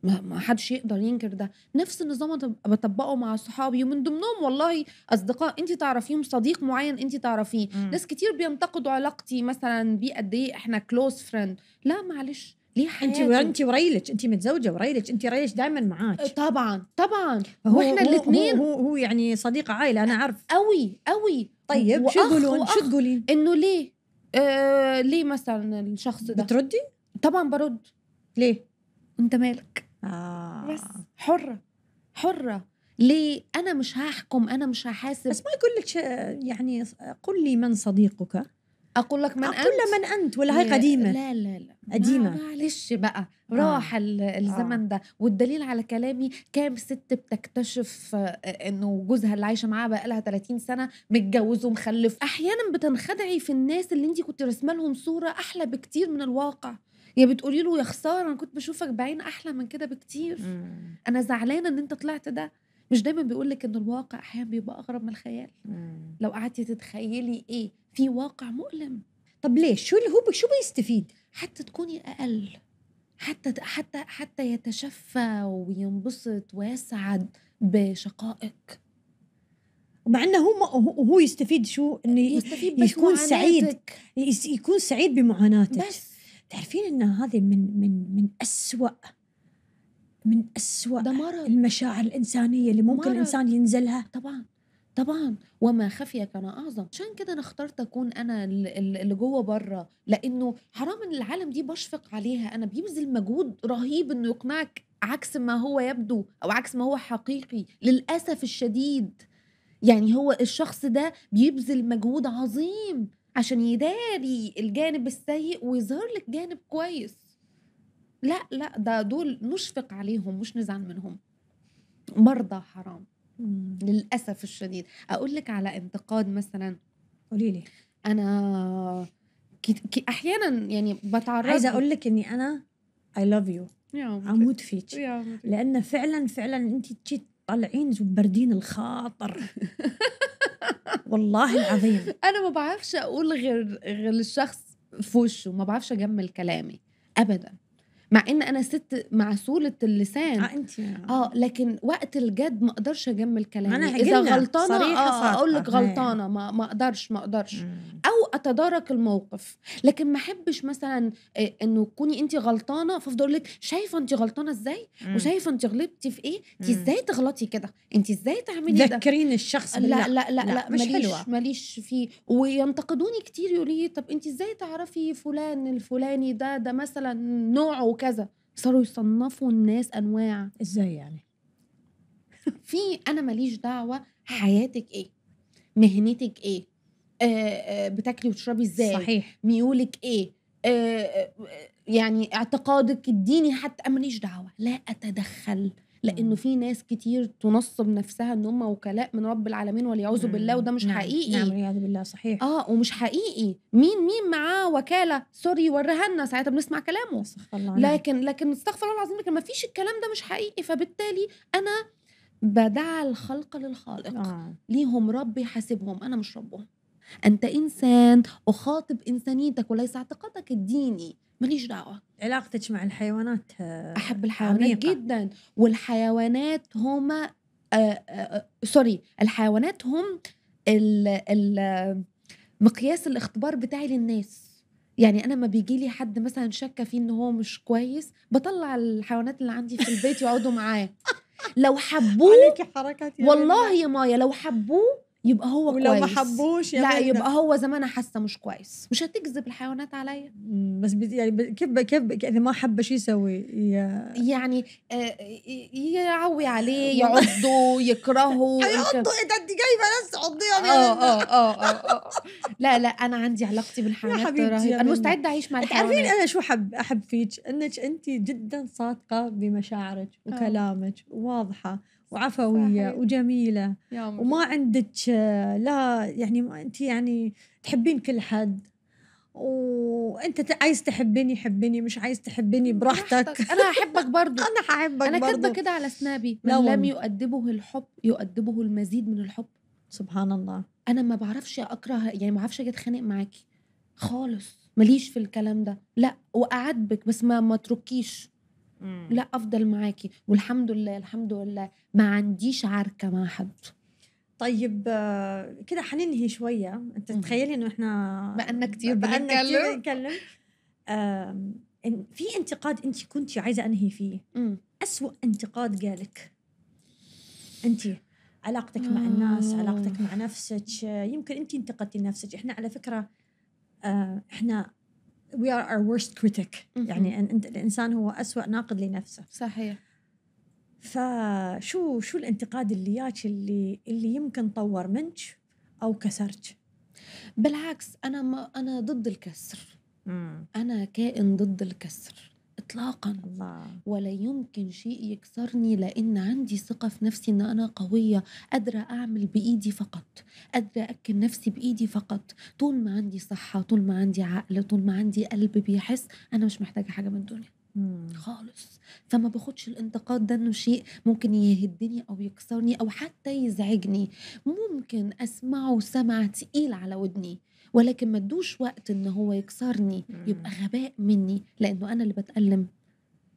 ما حدش يقدر ينكر ده. نفس النظام بطبقه مع صحابي، ومن ضمنهم والله اصدقاء انت تعرفيهم، صديق معين انت تعرفيه. ناس كتير بينتقدوا علاقتي مثلا بيه، قد ايه احنا كلوز فريند. لا معلش، ليه حياتي؟ انت وريلك، انت متزوجه وريلك، انت ريلك دايما معاك. طبعا واحنا الاثنين. هو يعني صديق عائله، انا عارف قوي. طيب شو تقولين انه ليه ليه مثلا الشخص ده؟ بتردي؟ طبعا برد. ليه؟ انت مالك؟ بس حرة. ليه؟ أنا مش هحكم، أنا مش هحاسب. بس ما يقول لك يعني قل لي من صديقك، أقول لك من أنت، أقول من أنت. ولا هاي قديمة؟ لا قديمة. معلش بقى، راح الزمن ده. والدليل على كلامي، كام ست بتكتشف إنه جوزها اللي عايشة معاه بقالها 30 سنة متجوز ومخلف. أحيانا بتنخدعي في الناس اللي انت كنت رسمة لهم صورة أحلى بكتير من الواقع. يا بتقولي له يا خساره، انا كنت بشوفك بعين احلى من كده بكتير. انا زعلانه ان انت طلعت ده. مش دايما بيقول لك ان الواقع احيانا بيبقى اغرب من الخيال. لو قعدتي تتخيلي ايه في واقع مؤلم. طب ليش؟ شو اللي هو شو بيستفيد؟ حتى تكوني اقل، حتى يتشفى وينبسط ويسعد بشقائك. مع انه هو يستفيد. شو انه يكون سعيد، يكون سعيد بمعاناتك بس. تعرفين ان هذه من أسوأ المشاعر الإنسانية اللي ممكن الإنسان ينزلها. طبعا وما خفي كان أعظم. عشان كده انا اخترت اكون انا اللي جوه بره، لانه حرام ان العالم دي بشفق عليها. انا بيبذل مجهود رهيب انه يقنعك عكس ما هو يبدو أو عكس ما هو حقيقي للأسف الشديد. يعني هو الشخص ده بيبذل مجهود عظيم عشان يداري الجانب السيء ويظهر لك جانب كويس. لا لا، ده دول نشفق عليهم مش نزعل منهم، مرضى حرام للأسف الشديد. أقول لك على انتقاد مثلا، قوليلي أنا أحيانا يعني بتعرض، عايزة أقول لك أني أنا I love you، أموت فيك، لأن فعلا فعلا أنت تجي طالعين وبردين الخاطر والله العظيم. أنا ما بعرفش أقول غير الشخص في وشه، ما بعرفش أجمل كلامي أبدا، مع ان انا ست معسولة اللسان. انت لكن وقت الجد ما اقدرش اجمل كلامي. اذا غلطانه اقول لك غلطانه، ما اقدرش او اتدارك الموقف. لكن ما احبش مثلا انه تكوني انت غلطانه فافضل اقول لك شايفه انت غلطانه ازاي وشايفه انت غلطتي في ايه، انت ازاي تغلطي كده، انت ازاي تعملي ده، ذكرين الشخص بالله. لا لا لا, لا, لا مش حلوه، ماليش فيه. وينتقدوني كتير يقولوا لي طب انت ازاي تعرفي فلان الفلاني ده مثلا نوعه كذا. صاروا يصنفوا الناس انواع ازاي يعني في انا ماليش دعوه حياتك ايه، مهنتك ايه، بتاكلي وتشربي ازاي، صحيح، ميولك ايه، يعني اعتقادك الديني حتى، ماليش دعوه، لا اتدخل. لانه في ناس كتير تنصب نفسها ان هم وكلاء من رب العالمين والعياذ بالله، وده مش حقيقي. نعم والعياذ بالله، صحيح. ومش حقيقي. مين معاه وكاله سوري وريها لنا، ساعتها بنسمع كلامه. لكن استغفر الله العظيم، لكن ما فيش، الكلام ده مش حقيقي. فبالتالي انا بدعى الخلق للخالق، ليهم رب يحاسبهم، انا مش ربهم. انت انسان، اخاطب انسانيتك وليس اعتقادك الديني، ماليش دعوه. علاقتك مع الحيوانات، احب الحيوانات عميقة جدا. والحيوانات هما الحيوانات هم مقياس الاختبار بتاعي للناس. يعني انا ما بيجي لي حد مثلا شك فيه ان هو مش كويس، بطلع الحيوانات اللي عندي في البيت يقعدوا معايا. لو حبوه عليكي حركات والله يا مايا، لو حبوه يبقى هو كويس، ولو ما حبوش لا يبقى هو زمانه حاسه مش كويس. مش هتجذب الحيوانات عليا. بس يعني كيف اذا ما حب شيء يسوي، يعني يعوي عليه، يعضه، يكرهه، يعضه. انت جايبه ناس عضيه؟ لا انا عندي علاقتي بالحيوانات رهيبه، انا مستعده اعيش مع الحيوانات. تعرفين انا شو احب فيك؟ انك انت جدا صادقه بمشاعرك وكلامك، واضحه وعفوية، صحيح، وجميلة، وما عندك لا يعني أنت يعني تحبين كل حد، وأنت عايز تحبيني حبيني، مش عايز تحبيني براحتك. أنا أحبك برضو. أنا هحبك برضو. أنا كاتبة كده على سنابي، من لم يؤدبه الحب يؤدبه المزيد من الحب. سبحان الله. أنا ما بعرفش أكره، يعني ما بعرفش أجي أتخانق معاكي خالص، ماليش في الكلام ده. لا، وأعاتبك بس ما اتركيش، لا أفضل معاكي. والحمد لله الحمد لله ما عنديش عركة مع حد. طيب كده حننهي شوية. أنت تتخيلي إنه إحنا بقالنا كتير بنتكلم. في انتقاد أنت كنت عايزة أنهي فيه، أسوأ انتقاد جالك أنت، علاقتك مع الناس، علاقتك مع نفسك. يمكن أنت انتقدتي نفسك. إحنا على فكرة إحنا we are our worst critic. يعني الإنسان هو أسوأ ناقد لنفسه، صحيح. فشو الانتقاد اللي ياك اللي يمكن طور منك أو كسرك؟ بالعكس، أنا ضد الكسر. أنا كائن ضد الكسر إطلاقا. الله. ولا يمكن شيء يكسرني، لأن عندي ثقة في نفسي إن أنا قوية، قادرة أعمل بإيدي فقط، قادرة أكل نفسي بإيدي فقط. طول ما عندي صحة، طول ما عندي عقل، طول ما عندي قلب بيحس، أنا مش محتاجة حاجة من الدنيا خالص. فما باخدش الانتقاد ده إنه شيء ممكن يهدني أو يكسرني أو حتى يزعجني. ممكن أسمعه سمع تقيل على ودني، ولكن ما ادوش وقت ان هو يكسرني. يبقى غباء مني، لانه انا اللي بتألم،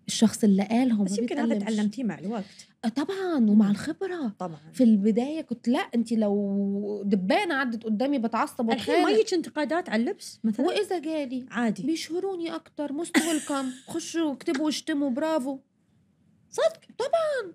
الشخص اللي قال هو ما بيتألمش. بس يمكن هذا تعلمتيه مع الوقت طبعا، ومع الخبره طبعا. في البدايه كنت لا، انت لو دبانه عدت قدامي بتعصب واتخانق. الحين مايك انتقادات على اللبس مثلا؟ واذا جالي عادي بيشهروني اكتر، موست ويلكم، خشوا اكتبوا واشتموا، برافو، صدق طبعا.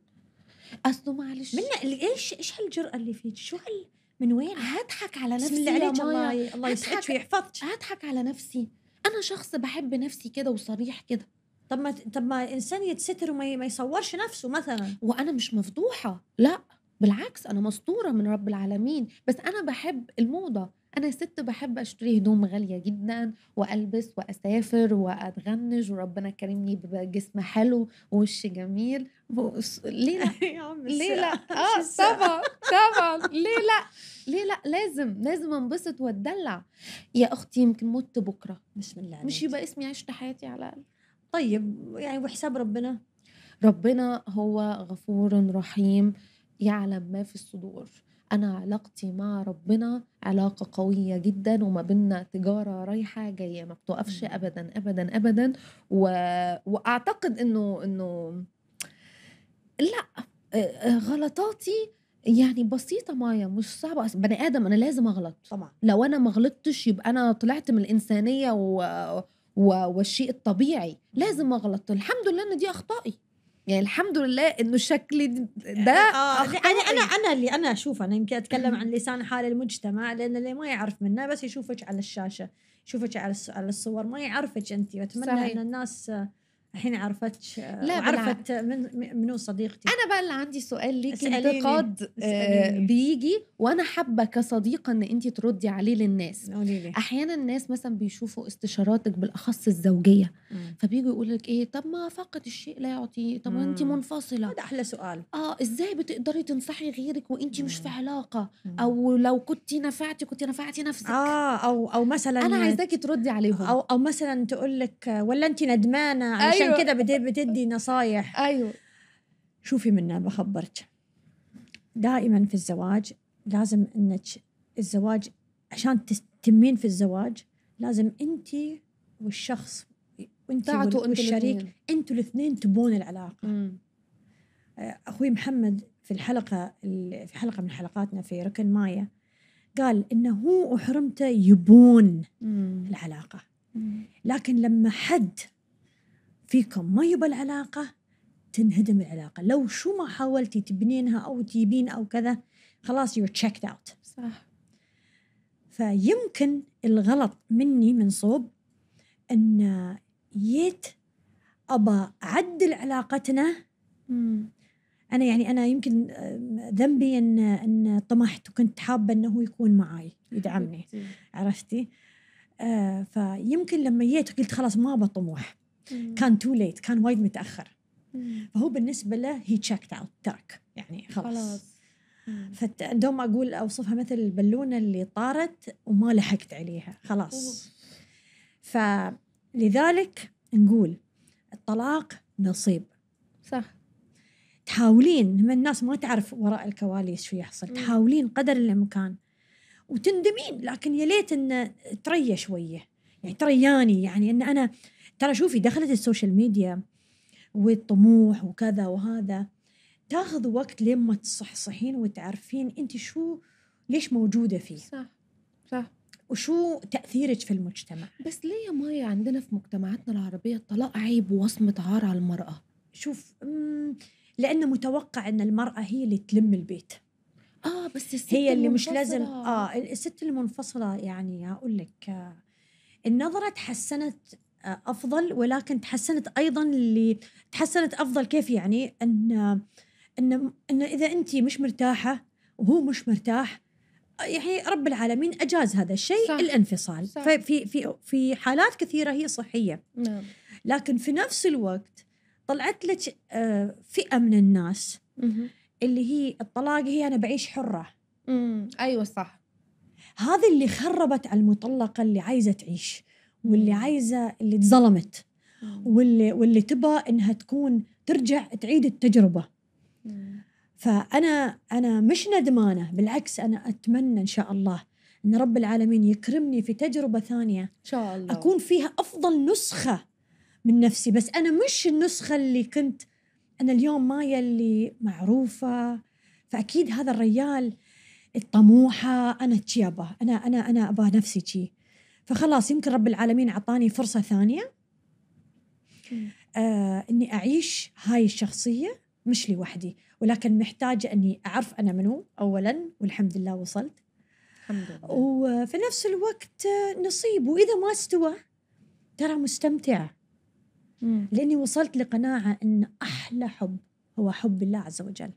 اصله معلش منى، ايش هالجرأه اللي فيك؟ شو هال من وين؟ هضحك على نفسي يا مايا، الله يسعدك ويحفظك. هضحك على نفسي، أنا شخص بحب نفسي كده وصريح كده. طب ما انسان يتستر وما يصورش نفسه مثلا. وانا مش مفضوحه، لا بالعكس، انا مسطوره من رب العالمين، بس انا بحب الموضه. انا ست بحب اشتري هدوم غاليه جدا والبس واسافر واتغنج، وربنا كرمني بجسم حلو ووش جميل. ليه لا يا عم؟ ليه لا؟ طبعا ليه لا؟ لازم انبسط واتدلع يا اختي. يمكن مت بكره بسم الله، مش يبقى اسمي عشت حياتي على الاقل. طيب يعني وحساب ربنا هو غفور رحيم، يعلم ما في الصدور. أنا علاقتي مع ربنا علاقة قوية جدا، وما بيننا تجارة رايحة جاية ما بتوقفش أبدا أبدا أبدا. وأعتقد إنه لا، غلطاتي يعني بسيطة مايا، مش صعبة. بني آدم أنا لازم أغلط طبعا، لو أنا ما غلطتش يبقى أنا طلعت من الإنسانية والشيء الطبيعي. لازم أغلط، الحمد لله إن دي أخطائي، يعني الحمد لله انه شكلي ده انا اللي انا اشوف. انا يمكن اتكلم عن لسان حال المجتمع، لان اللي ما يعرف منه بس يشوفك على الشاشه، يشوفك على الصور، ما يعرفك انت. واتمنى ان الناس الحين عرفتش وعرفت منو صديقتي. انا بقى اللي عندي سؤال ليكي، انتقاد بيجي وانا حابه كصديقه ان انت تردي عليه للناس. احيانا الناس مثلا بيشوفوا استشاراتك بالاخص الزوجيه، فبيجوا يقول لك ايه، طب ما فاقد الشيء لا يعطيه، طب انت منفصله. ده احلى سؤال، ازاي بتقدري تنصحي غيرك وانت مش في علاقه؟ او لو كنت نفعتي نفسك. او مثلا انا عايزاكي تردي عليهم، او مثلا تقول لك ولا انت ندمانه عشان كده بتدي نصايح. ايوه شوفي منها، بخبرك دائما في الزواج لازم انك الزواج عشان تتمين في الزواج لازم انت والشخص والشريك انتوا الاثنين تبون العلاقه. اخوي محمد في حلقه من حلقاتنا في ركن مايا قال انه هو وحرمته يبون العلاقه، لكن لما حد فيكم ما يبى العلاقة تنهدم العلاقة. لو شو ما حاولتي تبنينها أو تجيبين أو كذا، خلاص you're checked out. صح. فيمكن الغلط مني من صوب أن أبى أعدل علاقتنا. أنا يمكن ذنبي أن طمحت، وكنت حابة أنه يكون معي يدعمني. عرفتي؟ فيمكن لما جيت قلت خلاص ما أبى طموح، كان تو ليت، كان وايد متأخر. فهو بالنسبة له هي تشيكت اوت، ترك يعني خلاص. فدوم أقول أوصفها مثل البالونة اللي طارت وما لحقت عليها خلاص. فلذلك نقول الطلاق نصيب. صح. تحاولين، من الناس ما تعرف وراء الكواليس شو يحصل، تحاولين قدر الإمكان وتندمين، لكن يا ليت إن تري شوية، يعني ترياني، يعني إن أنا ترى شوفي دخلت السوشيال ميديا والطموح وكذا وهذا، تاخذ وقت لما تصحصحين وتعرفين انت شو ليش موجوده فيه. صح. وشو تاثيرك في المجتمع. بس ليه يا مايا عندنا في مجتمعاتنا العربيه الطلاق عيب ووصمه عار على المراه؟ شوف، لانه متوقع ان المراه هي اللي تلم البيت. بس الست هي اللي مش لازم. الست المنفصله يعني اقول لك النظره تحسنت أفضل، ولكن تحسنت أيضاً اللي تحسنت أفضل. كيف يعني؟ إن إذا أنت مش مرتاحة وهو مش مرتاح، يعني رب العالمين أجاز هذا الشيء. صح. الانفصال. صح. في حالات كثيرة هي صحية. نعم. لكن في نفس الوقت طلعت لك فئة من الناس اللي هي الطلاق هي أنا بعيش حرة. أيوة صح. هذه اللي خربت على المطلقة اللي عايزة تعيش، واللي عايزة اللي اتظلمت، واللي تبى إنها تكون ترجع تعيد التجربة. فأنا مش ندمانة، بالعكس أنا أتمنى إن شاء الله إن رب العالمين يكرمني في تجربة ثانية إن شاء الله أكون فيها أفضل نسخة من نفسي. بس أنا مش النسخة اللي كنت. أنا اليوم مايا اللي معروفة، فأكيد هذا الرجال الطموحة أنا تشيبه، أنا أبغى نفسي تشي، فخلاص يمكن رب العالمين عطاني فرصة ثانية إني أعيش هاي الشخصية مش لوحدي، ولكن محتاجة إني أعرف أنا منو أولاً، والحمد لله وصلت الحمد لله. وفي نفس الوقت نصيب، وإذا ما استوى ترى مستمتعة. لاني وصلت لقناعه ان احلى حب هو حب الله عز وجل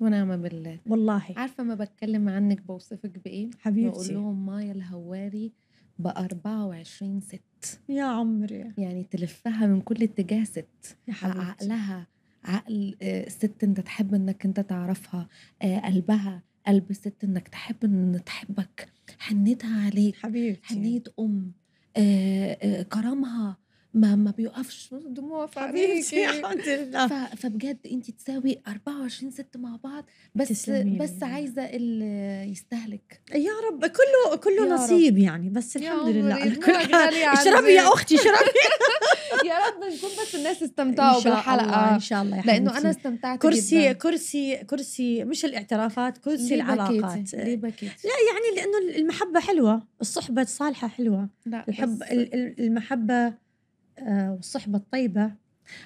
ونعمة بالله. والله عارفه ما بتكلم عنك بوصفك بايه حبيبتي؟ بقول لهم مايا الهواري ب 24 ست يا عمري، يعني تلفها من كل اتجاه ست، عقلها عقل ست انت تحب انك انت تعرفها، قلبها قلب ست انك تحب ان تحبك، حنيتها عليك حبيبتي، حنية ام، كرمها ما بيوقفش، دموع في عينيكي. فبجد انت تساوي 24 ست مع بعض، بس عايزه اللي يستهلك يا رب، كله نصيب يعني، بس الحمد لله اشربي يا اختي اشربي. يا رب نكون بس الناس استمتعوا بالحلقه ان شاء الله، لانه انا استمتعت كرسي جدا. كرسي مش الاعترافات، كرسي العلاقات. ليه بكيت؟ لا يعني لانه المحبه حلوه، الصحبه الصالحه حلوه، الحب المحبه والصحبة الطيبة.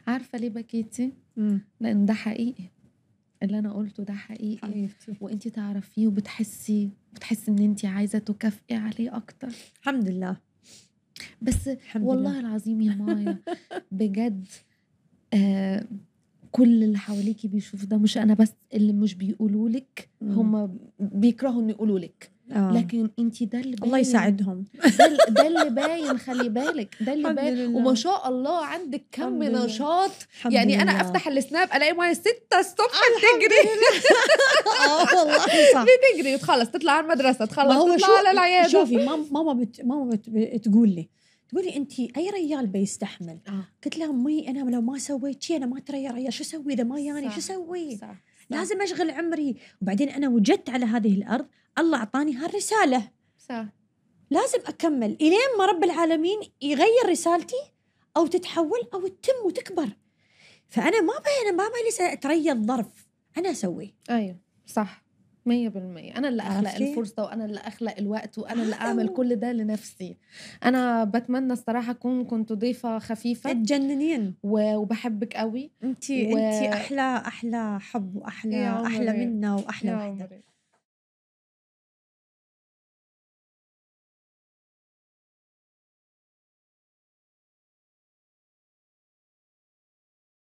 عارفة ليه بكيتي؟ لأن ده حقيقي، اللي أنا قلته ده حقيقي حبيبتي. وإنتي تعرفيه وبتحسي إن إنتي عايزة تكافئي عليه أكتر. الحمد لله، بس الحمد والله لله. العظيم يا مايا بجد كل اللي حواليكي بيشوف ده، مش أنا بس اللي مش بيقولولك، هم بيكرهوا إن يقولولك، لكن انت ده اللي باين. الله يساعدهم. ده اللي باين، خلي بالك ده اللي باين. وما شاء الله عندك كم نشاط، يعني انا افتح السناب الاقي مايا 6 الصبح بتجري. والله صح، بتجري تخلص تطلع على المدرسه، تخلص تطلع على العياده. شوفي ماما بتقول لي انت اي ريال بيستحمل؟ قلت لها امي انا لو ما سويت شيء انا ما اتريا ريال، شو اسوي اذا ما ياني شو اسوي؟ لازم اشغل عمري، وبعدين انا وجدت على هذه الارض، الله اعطاني هالرساله، صح لازم اكمل الين ما رب العالمين يغير رسالتي او تتحول او تتم وتكبر. فانا ما بجلس اتريا الظرف، انا اسوي. ايوه صح 100%، انا اللي اخلق الفرصه، وانا اللي اخلق الوقت، وانا اللي اعمل كل ده لنفسي. انا بتمنى الصراحه كنت ضيفه خفيفه، تتجننين، وبحبك قوي انتي احلى حب، واحلى منا، واحلى وحده.